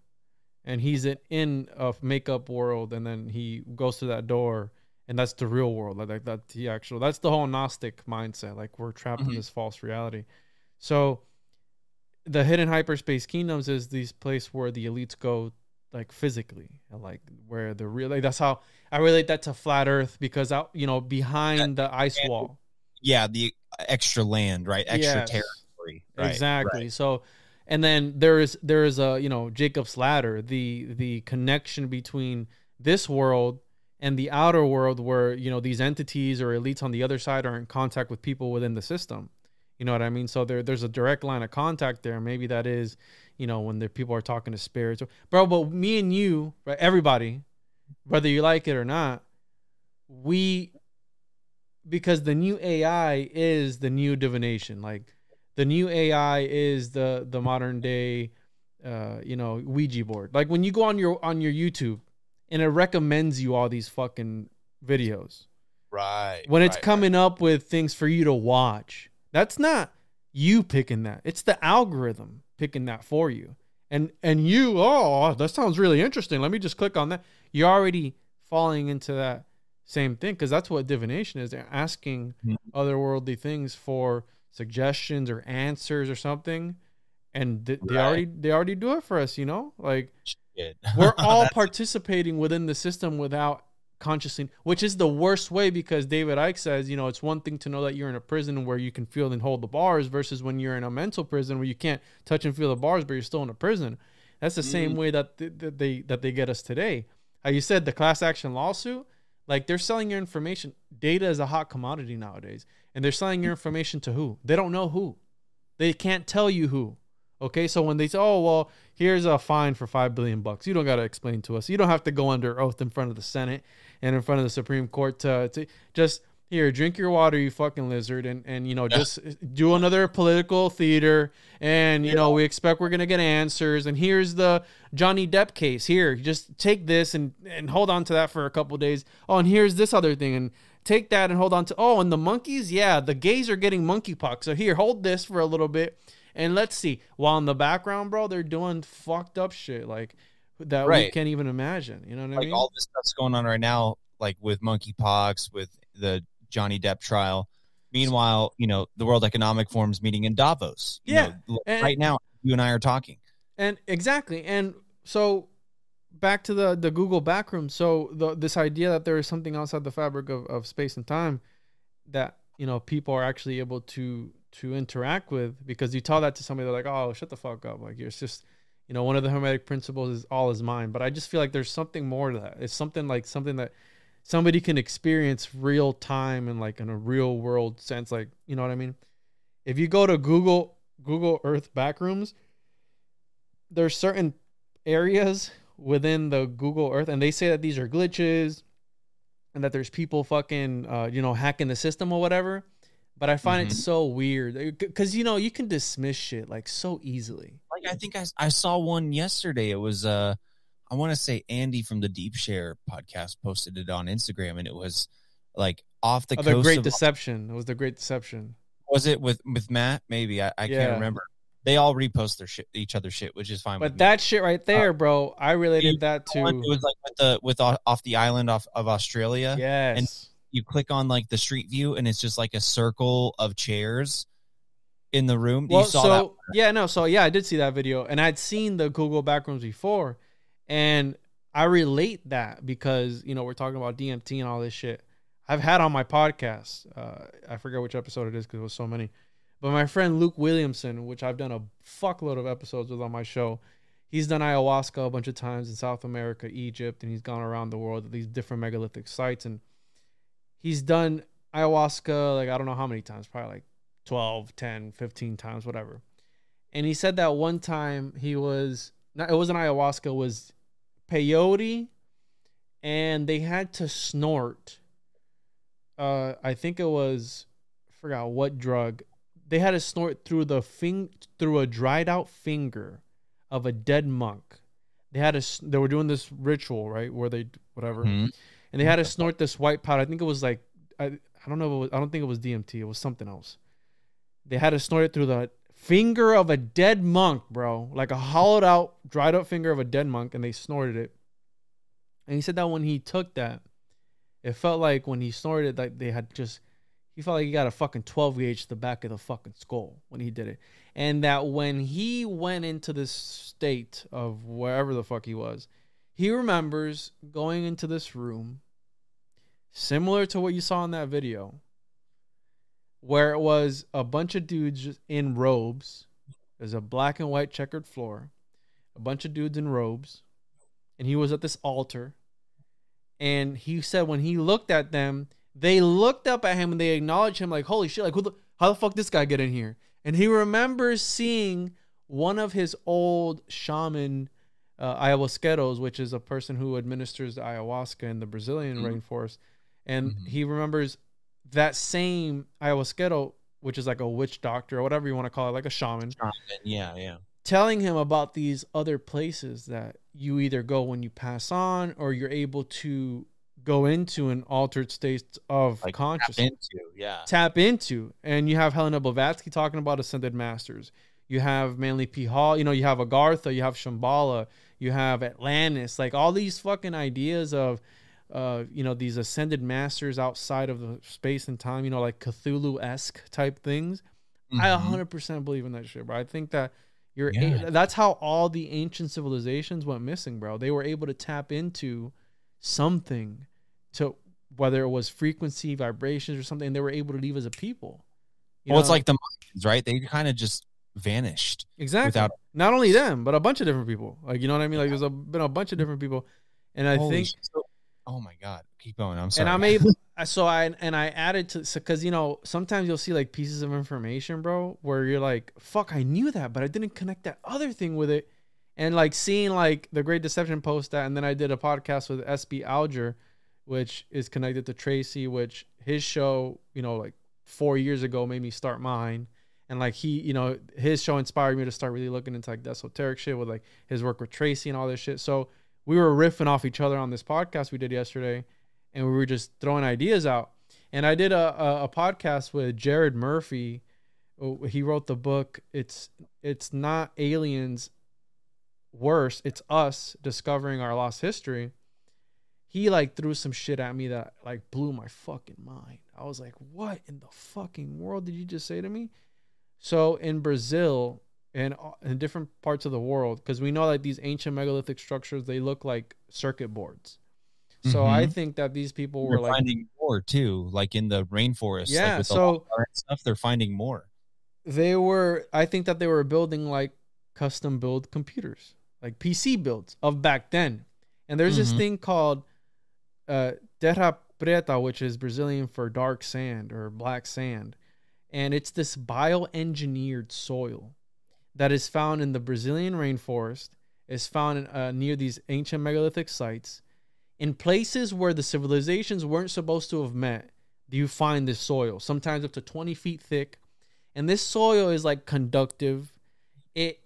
and he's in a makeup world, and then he goes to that door, and that's the real world. Like that's the actual. That's the whole Gnostic mindset. Like we're trapped mm-hmm. in this false reality. So the hidden hyperspace kingdoms is these place where the elites go, like physically, and like where the real. Like that's how I relate that to flat Earth, because out you know behind that, the ice and, wall. Yeah, the extra land, right? Extra yes. territory, right, exactly. Right. So. And then there is there is a you know Jacob's ladder, the the connection between this world and the outer world, where you know these entities or elites on the other side are in contact with people within the system, you know what I mean? So there there's a direct line of contact there. Maybe that is you know when the people are talking to spirits, bro. But me and you, right? Everybody, whether you like it or not, we because the new A I is the new divination, like. The new A I is the the modern day, uh, you know, Ouija board. Like when you go on your on your YouTube, and it recommends you all these fucking videos. Right. When it's right, coming right. up with things for you to watch, that's not you picking that. It's the algorithm picking that for you. And and you, oh, that sounds really interesting. Let me just click on that. You're already falling into that same thing, because that's what divination is. They're asking mm-hmm. otherworldly things for suggestions or answers or something, and th right. they already they already do it for us, you know like we're all participating within the system without consciously, which is the worst way, because David Icke says you know it's one thing to know that you're in a prison where you can feel and hold the bars, versus when you're in a mental prison where you can't touch and feel the bars, but you're still in a prison. That's the mm. same way that th th they that they get us today. How you said the class action lawsuit, like they're selling your information. Data is a hot commodity nowadays. And they're selling your information to who? They don't know who. They can't tell you who. Okay, so when they say, oh, well, here's a fine for five billion bucks, you don't got to explain to us. You don't have to go under oath in front of the Senate and in front of the Supreme Court to, to just, here, drink your water, you fucking lizard, and, and you know, yeah. just do another political theater, and, you yeah. know, we expect we're going to get answers, and here's the Johnny Depp case. Here, just take this and, and hold on to that for a couple of days. Oh, and here's this other thing, and take that and hold on to, oh, and the monkeys, yeah, the gays are getting monkeypox. So here, hold this for a little bit, and let's see. While in the background, bro, they're doing fucked up shit like that right. we can't even imagine. You know what like I mean? Like all this stuff's going on right now, like with monkeypox, with the Johnny Depp trial. Meanwhile, you know, the World Economic Forum's meeting in Davos. You yeah, know, and, right now, you and I are talking. And exactly, and so. Back to the the Google backroom. So the, this idea that there is something outside the fabric of, of space and time that you know people are actually able to to interact with, because you tell that to somebody, they're like, oh, shut the fuck up. Like it's just you know one of the Hermetic principles is all is mind. But I just feel like there's something more to that. It's something like something that somebody can experience real time and like in a real world sense. Like you know what I mean? If you go to Google Google Earth backrooms, there's certain areas within the Google Earth, and they say that these are glitches and that there's people fucking uh you know hacking the system or whatever, but I find mm-hmm. it so weird, because you know you can dismiss shit like so easily. Like I think i, I saw one yesterday. It was uh I want to say Andy from the Deep Share podcast posted it on Instagram, and it was like off the oh, coast the Great of Deception. It was the Great Deception. Was it with with Matt maybe? I, I yeah. can't remember. They all repost their shit, each other's shit, which is fine. But with that me. Shit right there, uh, bro, I related you, that to. It was like with the with off, off the island off of Australia. Yes. And you click on like the street view, and it's just like a circle of chairs in the room. Well, you saw so, that? One? Yeah, no, so yeah, I did see that video, and I'd seen the Google backrooms before, and I relate that because, you know, we're talking about D M T and all this shit. I've had on my podcast, uh, I forget which episode it is because it was so many, but my friend Luke Williamson, which I've done a fuckload of episodes with on my show, he's done ayahuasca a bunch of times in South America, Egypt, and he's gone around the world at these different megalithic sites. And he's done ayahuasca, like, I don't know how many times, probably like twelve, ten, fifteen times, whatever. And he said that one time he was, not, it wasn't ayahuasca, it was peyote, and they had to snort, uh, I think it was, I forgot what drug, they had to snort through the fing through a dried out finger of a dead monk. They had a, they were doing this ritual, right, where they, whatever, mm-hmm. and they had to snort this white powder. I think it was like, I, I don't know, if it was, I don't think it was D M T, it was something else. They had to snort it through the finger of a dead monk, bro, like a hollowed out, dried up finger of a dead monk, and they snorted it. And he said that when he took that, it felt like when he snorted, like they had just, he felt like he got a fucking twelve gauge to the back of the fucking skull when he did it. And that when he went into this state of wherever the fuck he was, he remembers going into this room similar to what you saw in that video, where it was a bunch of dudes just in robes. There's a black and white checkered floor, a bunch of dudes in robes, and he was at this altar. And he said when he looked at them, they looked up at him and they acknowledged him like, holy shit, like, who the, how the fuck did this guy get in here? And he remembers seeing one of his old shaman uh, ayahuasqueros, which is a person who administers the ayahuasca in the Brazilian mm-hmm. rainforest. And mm-hmm. he remembers that same ayahuasquero, which is like a witch doctor or whatever you want to call it, like a shaman. shaman yeah, yeah. Telling him about these other places that you either go when you pass on or you're able to go into an altered state of like consciousness. Tap into, yeah. Tap into. And you have Helena Blavatsky talking about Ascended Masters. You have Manly P. Hall. You know, you have Agartha. You have Shambhala. You have Atlantis. Like all these fucking ideas of... Uh, you know, these ascended masters outside of the space and time, you know, like Cthulhu-esque type things. Mm-hmm. I one hundred percent believe in that shit, bro. I think that you're, yeah. that's how all the ancient civilizations went missing, bro. They were able to tap into something, to whether it was frequency, vibrations or something, and they were able to leave as a people. You well, know? It's like the Mayans, right? They kind of just vanished. Exactly. Without Not only them, but a bunch of different people. Like, you know what I mean? Like yeah. there's a, been a bunch of different people. And I Holy think... Shit. Oh my God. Keep going. I'm sorry. And I'm able, so I, and I added to, so, cause you know, sometimes you'll see like pieces of information, bro, where you're like, fuck, I knew that, but I didn't connect that other thing with it. And like seeing like the Great Deception post that, and then I did a podcast with S B Alger, which is connected to Tracy, which his show, you know, like four years ago made me start mine. And like he, you know, his show inspired me to start really looking into like the esoteric shit with like his work with Tracy and all this shit. So we were riffing off each other on this podcast we did yesterday, and we were just throwing ideas out. And I did a, a, a podcast with Jared Murphy. He wrote the book. It's, it's not aliens worse. It's us discovering our lost history. He like threw some shit at me that like blew my fucking mind. I was like, what in the fucking world did you just say to me? So in Brazil, and in different parts of the world, because we know like these ancient megalithic structures, they look like circuit boards. So mm-hmm. I think that these people were they're like finding more too, like in the rainforest. Yeah, like with so the stuff they're finding more. They were, I think that they were building like custom build computers, like P C builds of back then. And there's mm-hmm. this thing called uh, terra preta, which is Brazilian for dark sand or black sand, and it's this bioengineered soil that is found in the Brazilian rainforest, is found in, uh, near these ancient megalithic sites. In places where the civilizations weren't supposed to have met, do you find this soil, sometimes up to twenty feet thick. And this soil is like conductive. It,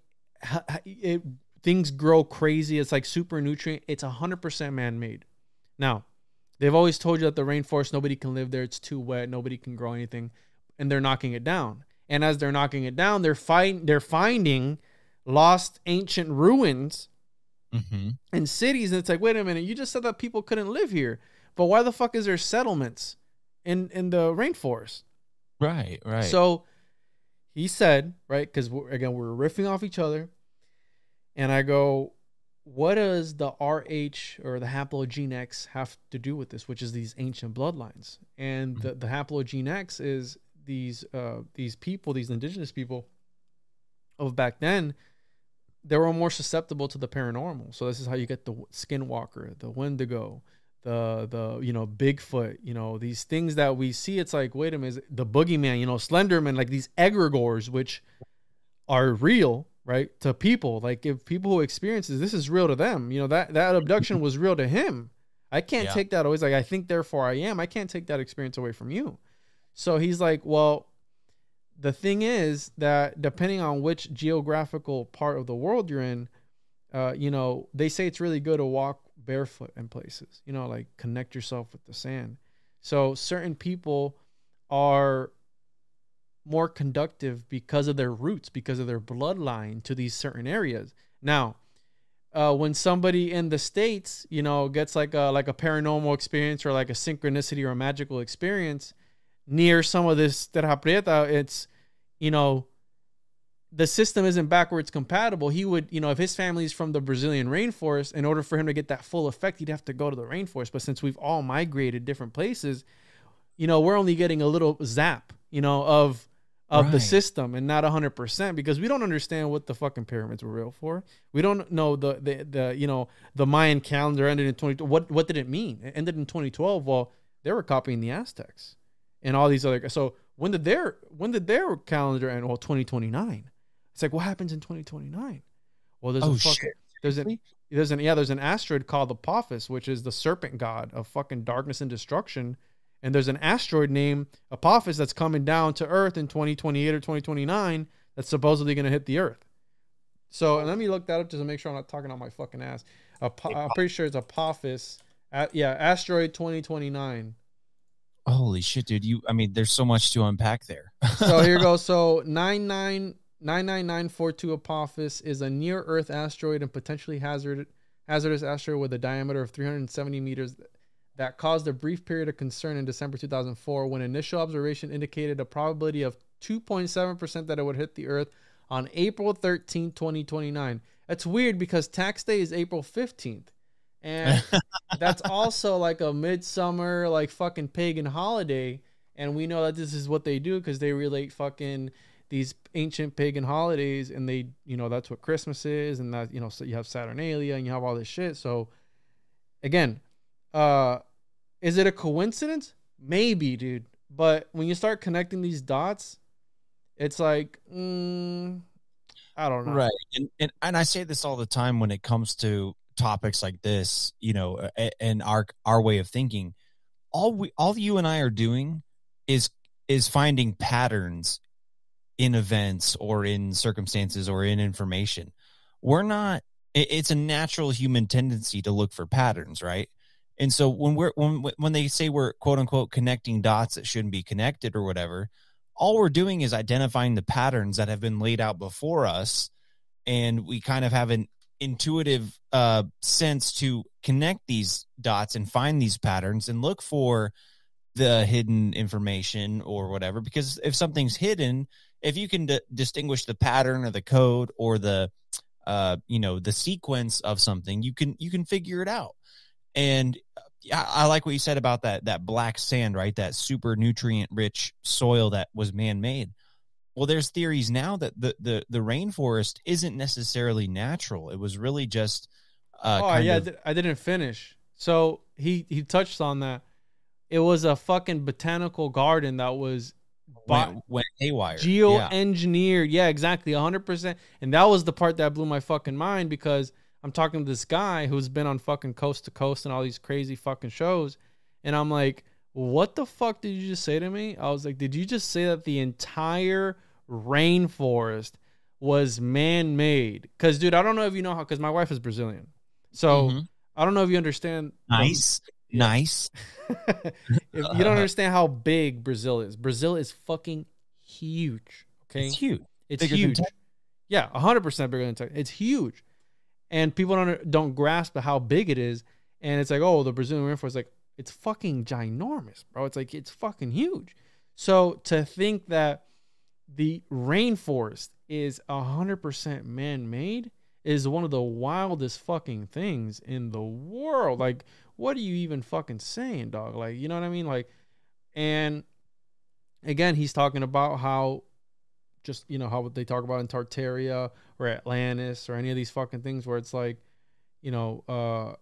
it things grow crazy. It's like super nutrient. It's one hundred percent man-made. Now, they've always told you that the rainforest, nobody can live there. It's too wet. Nobody can grow anything. And they're knocking it down. And as they're knocking it down, they're find they're finding lost ancient ruins mm-hmm. and cities. And it's like, wait a minute, you just said that people couldn't live here, but why the fuck is there settlements in in the rainforest? Right, right. So he said, right, because again we're riffing off each other, and I go, what does the R H or the haplogenex have to do with this, which is these ancient bloodlines? And the, the haplogenex is these uh, these people, these indigenous people of back then, they were more susceptible to the paranormal. So this is how you get the skinwalker, the Wendigo, the, the you know, Bigfoot, you know, these things that we see. It's like, wait a minute, the boogeyman, you know, Slenderman, like these egregores, which are real, right, to people. Like, if people who experience this, this is real to them. You know, that, that abduction was real to him. I can't yeah. take that away. Like, I think, therefore I am. I can't take that experience away from you. So he's like, well, the thing is that depending on which geographical part of the world you're in, uh, you know, they say it's really good to walk barefoot in places, you know, like connect yourself with the sand. So certain people are more conductive because of their roots, because of their bloodline to these certain areas. Now, uh, when somebody in the States, you know, gets like a, like a paranormal experience or like a synchronicity or a magical experience near some of this terra preta, it's, you know, the system isn't backwards compatible. He would, you know, if his family's from the Brazilian rainforest, in order for him to get that full effect, he'd have to go to the rainforest. But since we've all migrated different places, you know, we're only getting a little zap, you know, of, of right. the system, and not a hundred percent, because we don't understand what the fucking pyramids were real for. We don't know the, the, the, you know, the Mayan calendar ended in twenty. What, what did it mean? It ended in twenty twelve. Well, they were copying the Aztecs and all these other guys. So when did their, when did their calendar end? Well, twenty twenty-nine. It's like, what happens in twenty twenty-nine? Well, there's oh, a fucking, there's an, there's an, yeah, there's an asteroid called Apophis, which is the serpent god of fucking darkness and destruction. And there's an asteroid named Apophis that's coming down to Earth in twenty twenty-eight or twenty twenty-nine. That's supposedly going to hit the Earth. So, and let me look that up just to make sure I'm not talking on my fucking ass. Apo I'm pretty sure it's Apophis. A yeah. Asteroid twenty twenty-nine. Holy shit, dude. You, I mean, there's so much to unpack there. So here goes. So nine nine nine nine nine four two Apophis is a near-Earth asteroid and potentially hazard, hazardous asteroid with a diameter of three hundred seventy meters that caused a brief period of concern in December two thousand four when initial observation indicated a probability of two point seven percent that it would hit the Earth on April thirteenth twenty twenty-nine. That's weird because tax day is April fifteenth. And that's also like a midsummer, like fucking pagan holiday. And we know that this is what they do because they relate fucking these ancient pagan holidays, and they, you know, that's what Christmas is, and that, you know, so you have Saturnalia and you have all this shit. So again, uh, is it a coincidence? Maybe, dude. But when you start connecting these dots, it's like, mm, I don't know. Right. And, and, and I say this all the time when it comes to topics like this, you know, and our, our way of thinking, all we, all you and I are doing is, is finding patterns in events or in circumstances or in information. We're not, it's a natural human tendency to look for patterns, right? And so when we're, when, when they say we're quote unquote connecting dots that shouldn't be connected or whatever, all we're doing is identifying the patterns that have been laid out before us. And we kind of have an intuitive uh, sense to connect these dots and find these patterns and look for the hidden information or whatever, because if something's hidden, if you can distinguish the pattern or the code or the, uh, you know, the sequence of something, you can you can figure it out. And I, I like what you said about that that black sand, right? That super nutrient rich soil that was man made. Well, there's theories now that the the the rainforest isn't necessarily natural. It was really just. Uh, oh kind yeah, of I didn't finish. So he he touched on that. It was a fucking botanical garden that was. Went, went haywire. Geoengineered. Yeah. yeah, exactly. one hundred percent. And that was the part that blew my fucking mind, because I'm talking to this guy who's been on fucking Coast to Coast and all these crazy fucking shows. And I'm like, what the fuck did you just say to me? I was like, did you just say that the entire rainforest was man-made? Because, dude, I don't know if you know how, because my wife is Brazilian. So mm-hmm. I don't know if you understand. Nice. Um, Nice. If you don't understand how big Brazil is, Brazil is fucking huge. Okay, it's huge. It's bigger huge. Yeah, a hundred percent bigger than Texas. It's huge, and people don't don't grasp how big it is. And it's like, oh, the Brazilian rainforest, like it's fucking ginormous, bro. It's like it's fucking huge. So to think that the rainforest is a hundred percent man made is one of the wildest fucking things in the world. Like, what are you even fucking saying, dog? Like, you know what I mean? Like, and again, he's talking about how just, you know, how they talk about in Tartaria or Atlantis or any of these fucking things where it's like, you know, uh,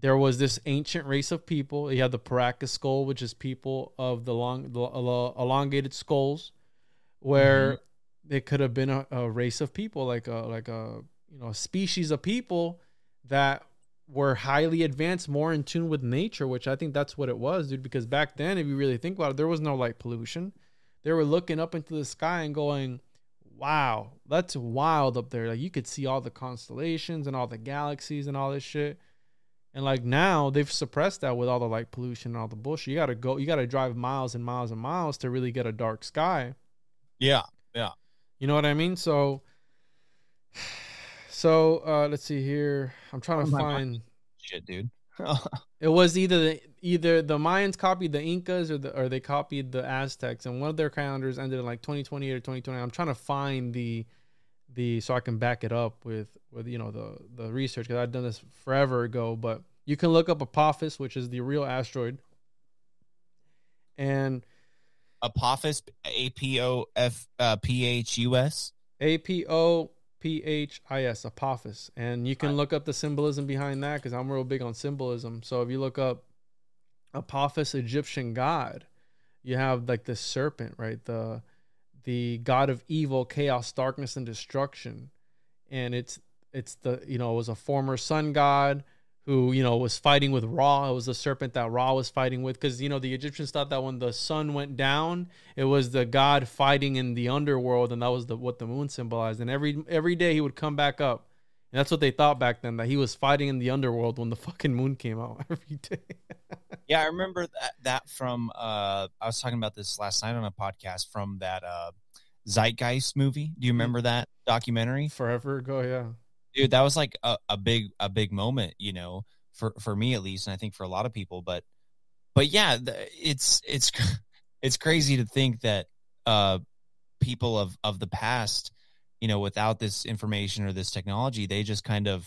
there was this ancient race of people. You had the Paracas skull, which is people of the long, the, the elongated skulls, where mm-hmm. it could have been a, a race of people, like a, like a, you know, a species of people that were highly advanced, more in tune with nature, which I think that's what it was, dude. Because back then, if you really think about it, there was no light pollution. They were looking up into the sky and going, wow, that's wild up there. Like, you could see all the constellations and all the galaxies and all this shit. And like now they've suppressed that with all the light pollution and all the bullshit. You got to go, you got to drive miles and miles and miles to really get a dark sky. Yeah. Yeah. You know what I mean? So, so, uh, let's see here. I'm trying to oh find shit, dude. It was either, the, either the Mayans copied the Incas or the, or they copied the Aztecs, and one of their calendars ended in like twenty twenty or twenty twenty. I'm trying to find the, the, so I can back it up with, with, you know, the, the research, cause I've done this forever ago, but you can look up Apophis, which is the real asteroid. And Apophis, A P O F P H U S, A P O P H I S, Apophis. And you can look up the symbolism behind that, cause I'm real big on symbolism. So if you look up Apophis, Egyptian god, you have like the serpent, right? The, the god of evil, chaos, darkness, and destruction. And it's, it's the, you know, it was a former sun god who, you know, was fighting with Ra. It was the serpent that Ra was fighting with. Cause you know, the Egyptians thought that when the sun went down, it was the god fighting in the underworld. And that was the, what the moon symbolized. And every, every day he would come back up. And that's what they thought back then, that he was fighting in the underworld when the fucking moon came out every day. Yeah, I remember that, that from, uh, I was talking about this last night on a podcast, from that uh, Zeitgeist movie. Do you remember that documentary? Forever ago, yeah. Dude, that was like a, a big a big moment, you know, for, for me at least, and I think for a lot of people. But but yeah, it's it's it's crazy to think that uh, people of, of the past, you know, without this information or this technology, they just kind of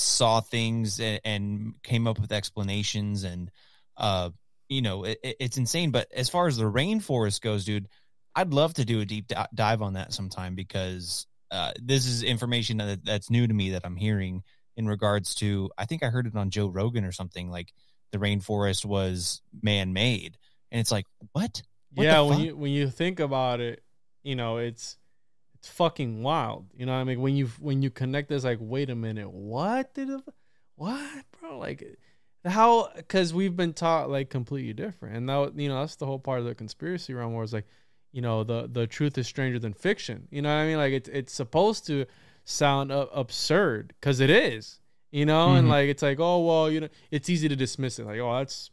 saw things and, and came up with explanations. And, uh, you know, it, it's insane. But as far as the rainforest goes, dude, I'd love to do a deep dive on that sometime, because uh, this is information that, that's new to me that I'm hearing in regards to, I think I heard it on Joe Rogan or something, like the rainforest was man-made. And it's like, what? what yeah, when you, when you think about it, you know, it's, it's fucking wild. You know what I mean? When you, when you connect this, like, wait a minute, what did it, what, bro? Like, how, cause we've been taught like completely different. And that, you know, that's the whole part of the conspiracy realm, where it's like, you know, the, the truth is stranger than fiction. You know what I mean? Like, it's, it's supposed to sound uh, absurd, cause it is, you know? Mm-hmm. And like, it's like, oh, well, you know, it's easy to dismiss it. Like, oh, that's,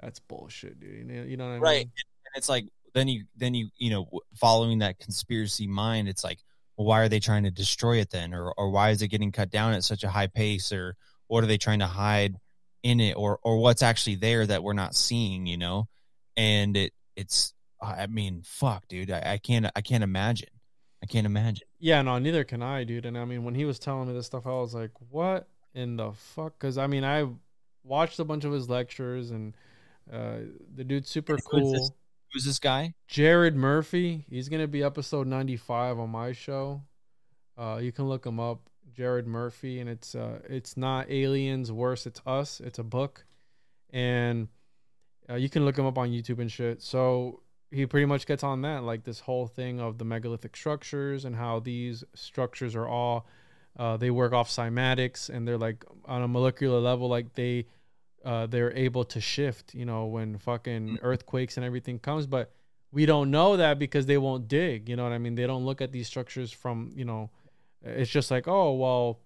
that's bullshit, dude. You know what I mean? Right. And it's like, Then you, then you, you know, following that conspiracy mind, it's like, well, why are they trying to destroy it then? Or, or why is it getting cut down at such a high pace? Or what are they trying to hide in it? Or, or what's actually there that we're not seeing, you know? And it, it's, I mean, fuck, dude, I, I can't, I can't imagine. I can't imagine. Yeah, no, neither can I, dude. And I mean, when he was telling me this stuff, I was like, what in the fuck? Cause I mean, I watched a bunch of his lectures, and uh, the dude's super cool. Who's this guy? Jared Murphy. He's going to be episode ninety-five on my show. Uh, you can look him up, Jared Murphy. And it's, uh, it's not Aliens Worse, It's Us. It's a book. And uh, you can look him up on YouTube and shit. So he pretty much gets on that, like this whole thing of the megalithic structures and how these structures are all, uh, they work off cymatics, and they're like on a molecular level, like they, Uh, they're able to shift, you know, when fucking earthquakes and everything comes. But we don't know that, because they won't dig, you know what I mean? They don't look at these structures from, you know, it's just like, oh, well,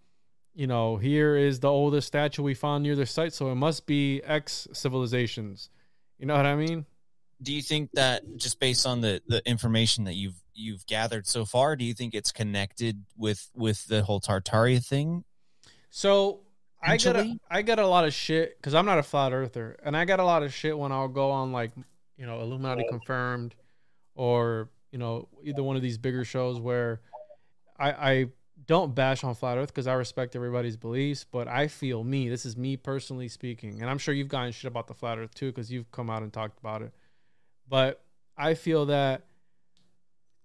you know, here is the oldest statue we found near the site, so it must be X civilizations. You know what I mean? Do you think that, just based on the, the information that you've, you've gathered so far, do you think it's connected with, with the whole Tartaria thing? So, I get a, I get a lot of shit, because I'm not a flat earther, and I got a lot of shit when I'll go on, like, you know, Illuminati Confirmed, or, you know, either one of these bigger shows, where I, I don't bash on Flat Earth because I respect everybody's beliefs, but I feel me. This is me personally speaking. And I'm sure you've gotten shit about the Flat Earth too because you've come out and talked about it. But I feel that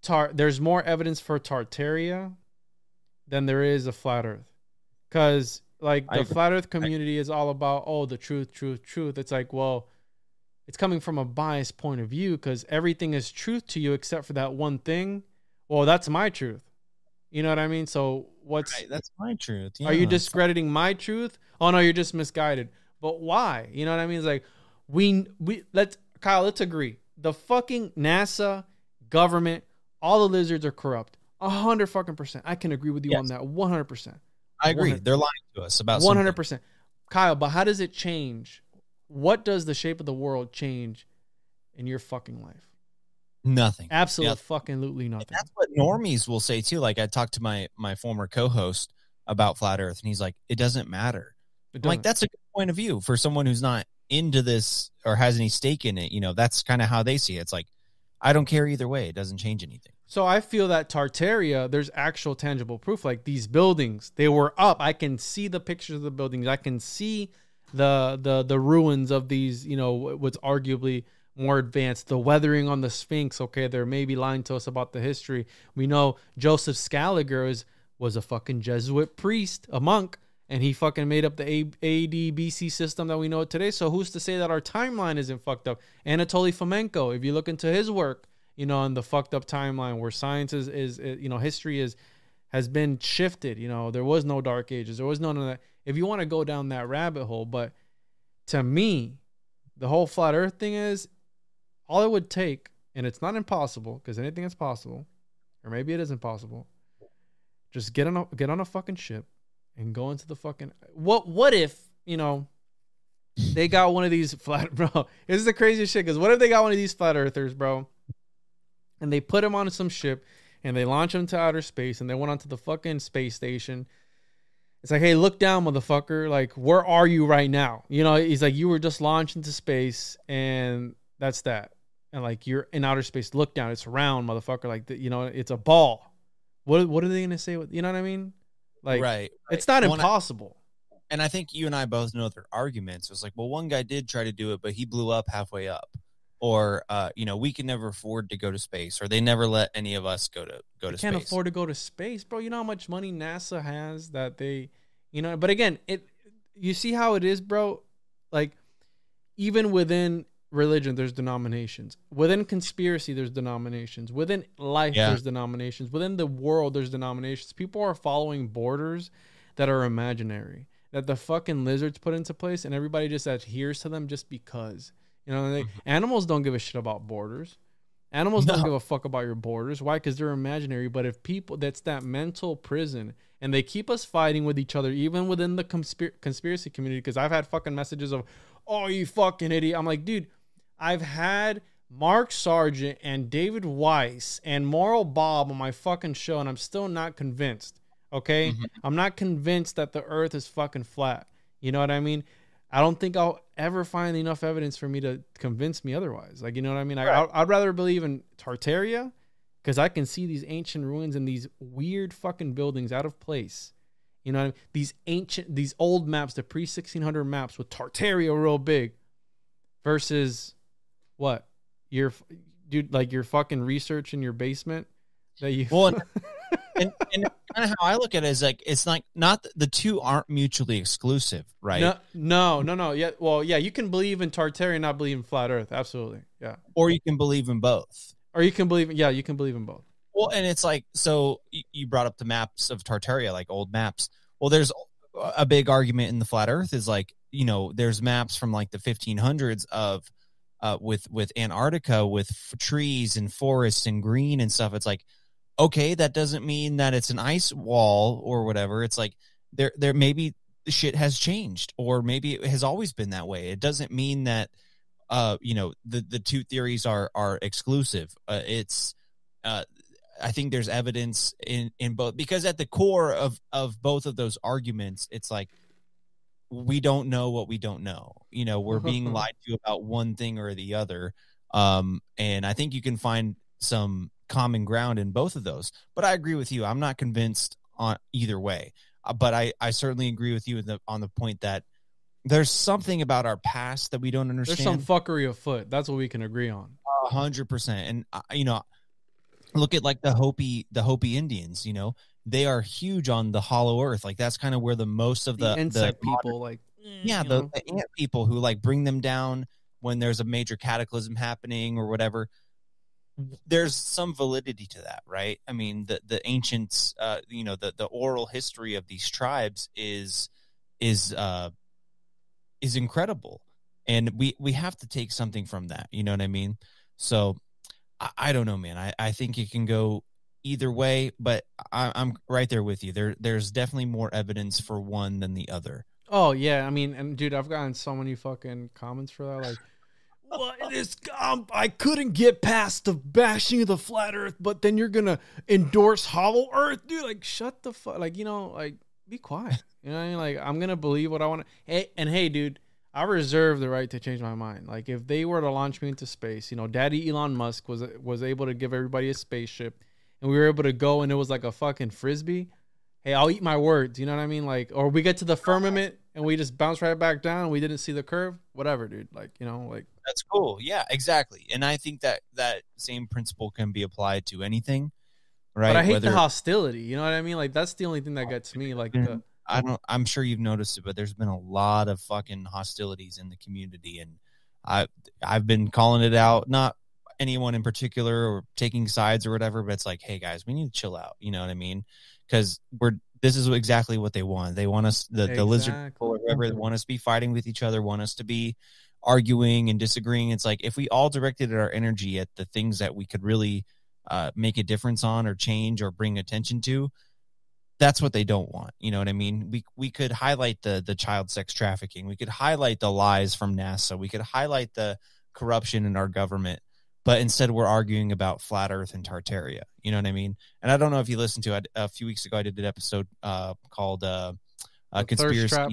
tar there's more evidence for Tartaria than there is a Flat Earth. Because like the I, Flat Earth community I, is all about, oh, the truth, truth, truth. It's like, well, it's coming from a biased point of view because everything is truth to you except for that one thing. Well, that's my truth. You know what I mean? So what's right, that's my truth. Yeah, are you discrediting my truth? Oh no, you're just misguided. But why? You know what I mean? It's like we we let's Kyle, let's agree. The fucking NASA government, all the lizards are corrupt. A hundred fucking percent. I can agree with you yes. on that. One hundred percent. I agree. one hundred percent. They're lying to us about one hundred percent. Kyle, but how does it change? What does the shape of the world change in your fucking life? Nothing. Absolutely nothing. Fucking absolutely nothing. And that's what normies will say too. Like I talked to my my former co-host about Flat Earth, and he's like, "It doesn't matter." It doesn't. I'm like, that's a good point of view for someone who's not into this or has any stake in it. You know, that's kind of how they see it. It's like, I don't care either way. It doesn't change anything. So I feel that Tartaria, there's actual tangible proof. Like these buildings, they were up. I can see the pictures of the buildings. I can see the the the ruins of these. You know, what's arguably more advanced, the weathering on the Sphinx. Okay, they're maybe lying to us about the history. We know Joseph Scaliger is, was a fucking Jesuit priest, a monk, and he fucking made up the A D B C system that we know today. So who's to say that our timeline isn't fucked up? Anatoly Fomenko, if you look into his work, you know, on the fucked up timeline where science is, is, is you know, history is, has been shifted. You know, there was no dark ages. There was none of that. If you want to go down that rabbit hole, but to me, the whole flat earth thing is, all it would take, and it's not impossible because anything is possible, or maybe it is impossible, just get on a, get on a fucking ship and go into the fucking... What What if, you know, they got one of these flat... Bro, this is the craziest shit because what if they got one of these flat earthers, bro, and they put him on some ship and they launch him to outer space and they went onto the fucking space station. It's like, hey, look down, motherfucker. Like, where are you right now? You know, he's like, you were just launched into space and that's that. And like, you're in outer space, look down, it's round, motherfucker. Like, the, you know, it's a ball. What, what are they going to say? With, you know what I mean? Like, right, right. It's not well, impossible. I, and I think you and I both know their arguments. It's like, well, one guy did try to do it, but he blew up halfway up. Or, uh, you know, we can never afford to go to space, or they never let any of us go to, go to space. Can't afford to go to space, bro. You know how much money NASA has that they, you know, but again, it, you see how it is, bro. Like, even within religion, there's denominations. Within conspiracy, there's denominations. Within life, yeah. there's denominations. Within the world, there's denominations. People are following borders that are imaginary, that the fucking lizards put into place, and everybody just adheres to them just because. You know, they, mm-hmm. Animals don't give a shit about borders. Animals no. don't give a fuck about your borders. Why? Because they're imaginary. But if people, that's that mental prison, and they keep us fighting with each other, even within the conspir conspiracy community, because I've had fucking messages of, oh, you fucking idiot. I'm like, dude, I've had Mark Sargent and David Weiss and Moral Bob on my fucking show, and I'm still not convinced, okay? Mm-hmm. I'm not convinced that the earth is fucking flat. You know what I mean? I don't think I'll ever find enough evidence for me to convince me otherwise. Like, you know what I mean? Right. I, I'd rather believe in Tartaria because I can see these ancient ruins and these weird fucking buildings out of place. You know what I mean? These ancient, these old maps, the pre sixteen hundred maps with Tartaria real big versus... What your dude, like your fucking research in your basement that you well, and, and, and kind of how I look at it is like, it's like not the two aren't mutually exclusive, right? No, no, no, no. Yeah. Well, yeah, you can believe in Tartaria and not believe in flat earth. Absolutely. Yeah. Or you can believe in both. Or you can believe. Yeah, you can believe in both. Well, and it's like, so you brought up the maps of Tartaria, like old maps. Well, there's a big argument in the flat earth is like, you know, there's maps from like the fifteen hundreds of, Uh, with with Antarctica, with f trees and forests and green and stuff. It's like, okay, that doesn't mean that it's an ice wall or whatever. It's like there there maybe the shit has changed, or maybe it has always been that way. It doesn't mean that uh you know the the two theories are are exclusive. Uh, it's uh I think there's evidence in in both, because at the core of of both of those arguments, it's like, we don't know what we don't know. You know, we're being lied to about one thing or the other. Um, and I think you can find some common ground in both of those. But I agree with you. I'm not convinced on either way. Uh, but I, I certainly agree with you in the, on the point that there's something about our past that we don't understand. There's some fuckery afoot. That's what we can agree on. A hundred percent. And, uh, you know, look at like the Hopi, the Hopi Indians, you know, they are huge on the hollow earth. Like that's kind of where the most of the, the insect the modern, people like, yeah, the, the ant people who like bring them down when there's a major cataclysm happening or whatever. There's some validity to that, right? I mean, the the ancients, uh, you know, the, the oral history of these tribes is is uh, is incredible, and we we have to take something from that. You know what I mean? So I, I don't know, man. I, I think it can go either way, but I, I'm right there with you. There there's definitely more evidence for one than the other. Oh yeah, I mean, and dude, I've gotten so many fucking comments for that, like. Well, it is, um, I couldn't get past the bashing of the flat earth, but then you're going to endorse hollow earth, dude. Like, shut the fuck. Like, you know, like, be quiet. You know what I mean? Like, I'm going to believe what I want to. Hey, and hey, dude, I reserve the right to change my mind. Like, if they were to launch me into space, you know, Daddy Elon Musk was was able to give everybody a spaceship, and we were able to go, and it was like a fucking frisbee. Hey, I'll eat my words. You know what I mean? Like, or we get to the firmament and we just bounce right back down. And we didn't see the curve. Whatever, dude. Like, you know, like. That's cool. Yeah, exactly. And I think that that same principle can be applied to anything, right? But I hate Whether, the hostility. You know what I mean? Like, that's the only thing that gets me. Like, the, I don't. I'm sure you've noticed it, but there's been a lot of fucking hostilities in the community, and I I've been calling it out. Not anyone in particular or taking sides or whatever, but it's like, hey guys, we need to chill out. You know what I mean? Because we're this is exactly what they want. They want us the, exactly. the lizard people or whatever. They want us to be fighting with each other. Want us to be arguing and disagreeing. It's like if we all directed our energy at the things that we could really uh, make a difference on or change or bring attention to, that's what they don't want. You know what I mean? We we could highlight the the child sex trafficking. We could highlight the lies from NASA. We could highlight the corruption in our government. But instead, we're arguing about flat Earth and Tartaria. You know what I mean? And I don't know if you listened to it. A few weeks ago, I did an episode uh, called uh, uh, Conspiracy Thirst, Trap.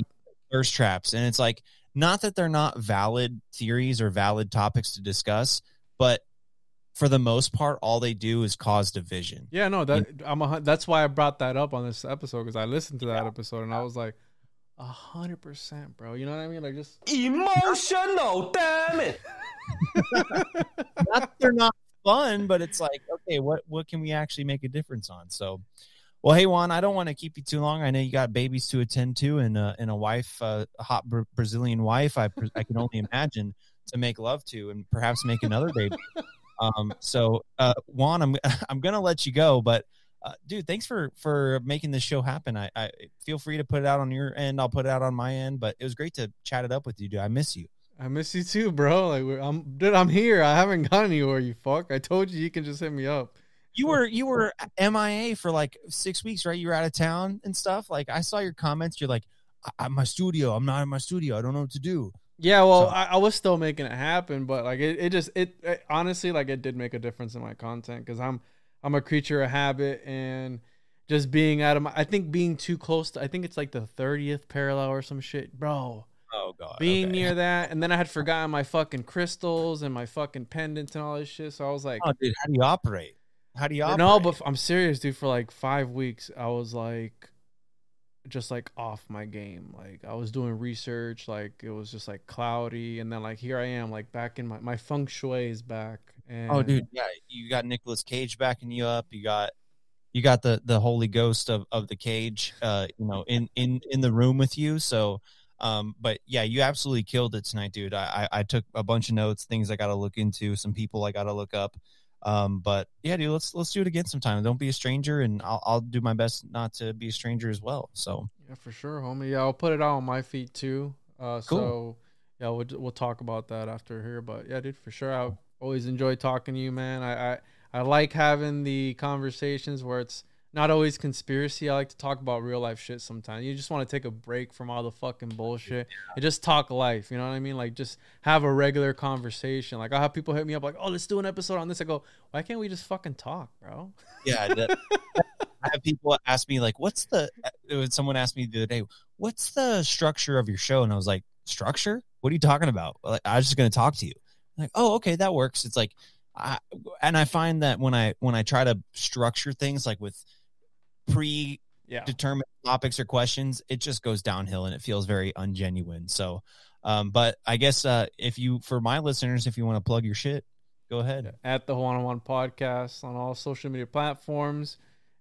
Thirst Traps. And it's like, not that they're not valid theories or valid topics to discuss, but for the most part, all they do is cause division. Yeah, no, that I'm a, that's why I brought that up on this episode, because I listened to that yeah. episode and I was like, a hundred percent, bro. You know what I mean? Like just emotional, damn it. Not that they're not fun, but it's like, okay, what what can we actually make a difference on? So. Well, hey, Juan, I don't want to keep you too long. I know you got babies to attend to and, uh, and a wife, uh, a hot br- Brazilian wife, I, I can only imagine, to make love to and perhaps make another baby. Um, so, uh, Juan, I'm I'm going to let you go. But, uh, dude, thanks for, for making this show happen. I, I feel free to put it out on your end. I'll put it out on my end. But it was great to chat it up with you, dude. I miss you. I miss you too, bro. Like, we're, I'm, dude, I'm here. I haven't gone anywhere, you fuck. I told you you can just hit me up. You were you were M I A for like six weeks, right? You were out of town and stuff. Like I saw your comments. You're like, I- I'm my studio. I'm not in my studio. I don't know what to do. Yeah, well, so. I-, I was still making it happen, but like it, it just it, it honestly like it did make a difference in my content because I'm I'm a creature of habit and just being out of my. I think being too close to I think it's like the thirtieth parallel or some shit, bro. Oh god, being okay. near that, and then I had forgotten my fucking crystals and my fucking pendants and all this shit. So I was like, oh dude, how do you operate? How do you operate? No, but I'm serious, dude. For like five weeks, I was like, just like off my game. Like I was doing research, like it was just like cloudy, and then like here I am, like back in my my feng shui is back. And oh, dude, yeah, you got Nicolas Cage backing you up. You got you got the the Holy Ghost of of the Cage, uh, you know, in in in the room with you. So, um, but yeah, you absolutely killed it tonight, dude. I I, I took a bunch of notes, things I got to look into, some people I got to look up. Um, but yeah, dude, let's, let's do it again sometime. Don't be a stranger, and I'll, I'll do my best not to be a stranger as well. So yeah, for sure, homie. Yeah. I'll put it out on my feed too. Uh, cool. So yeah, we'll, we'll talk about that after here, but yeah, dude, for sure. I always enjoy talking to you, man. I, I, I like having the conversations where it's not always conspiracy. I like to talk about real life shit sometimes. You just want to take a break from all the fucking bullshit and just talk life. You know what I mean? Like just have a regular conversation. Like I have people hit me up like, oh, let's do an episode on this. I go, why can't we just fucking talk, bro? Yeah. That, I have people ask me like, what's the, someone asked me the other day, what's the structure of your show? And I was like, structure? What are you talking about? Like, I was just going to talk to you. I'm like, oh, okay. That works. It's like, I, and I find that when I, when I try to structure things like with, pre yeah. determine topics or questions, it just goes downhill and it feels very ungenuine. So, um, but I guess uh, if you, for my listeners, if you want to plug your shit, go ahead. At the One on One Podcast on all social media platforms,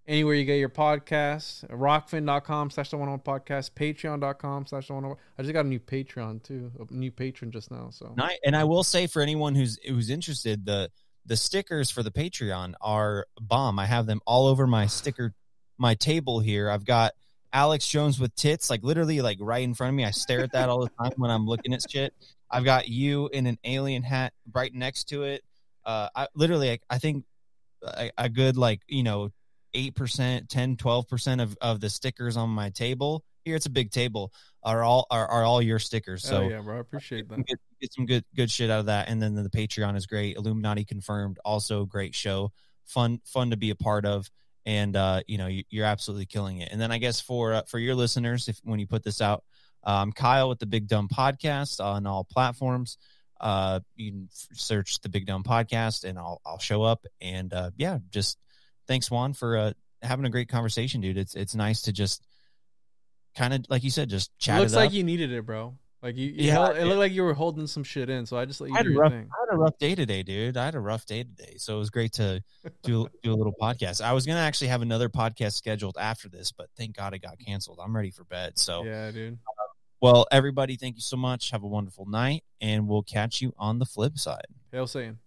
anywhere you get your podcasts, rockfin.com slash the One on One Podcast, patreon.com slash the One on One. I just got a new Patreon too, a new patron just now. So, and I, and I will say for anyone who's who's interested, the the stickers for the Patreon are bomb. I have them all over my sticker, my table here. I've got Alex Jones with tits, like literally like right in front of me. I stare at that all the time when I'm looking at shit. I've got you in an alien hat right next to it. Uh, I literally, I, I think a, a good, like, you know, eight percent, ten, twelve percent of, of the stickers on my table here. It's a big table are all, are, are all your stickers. So oh, yeah, bro, I appreciate that. Get, get some good, good shit out of that. And then the, the Patreon is great. Illuminati Confirmed. Also great show. Fun, fun to be a part of. And, uh, you know, you, you're absolutely killing it. And then I guess for, uh, for your listeners, if, when you put this out, um, Kyle with the Big Dumb Podcast on all platforms. Uh, you can search the Big Dumb Podcast and I'll, I'll show up. And, uh, yeah, just thanks Juan for, uh, having a great conversation, dude. It's, it's nice to just kind of, like you said, just chat. It looks it like up. You needed it, bro. Like you, you yeah, held, it, it looked like you were holding some shit in. So I just let you do your rough, thing. I had a rough day today, dude. I had a rough day today. So it was great to do, do a little podcast. I was going to actually have another podcast scheduled after this, but thank God it got canceled. I'm ready for bed. So yeah, dude. Uh, Well, everybody, thank you so much. Have a wonderful night, and we'll catch you on the flip side. Hail Satan.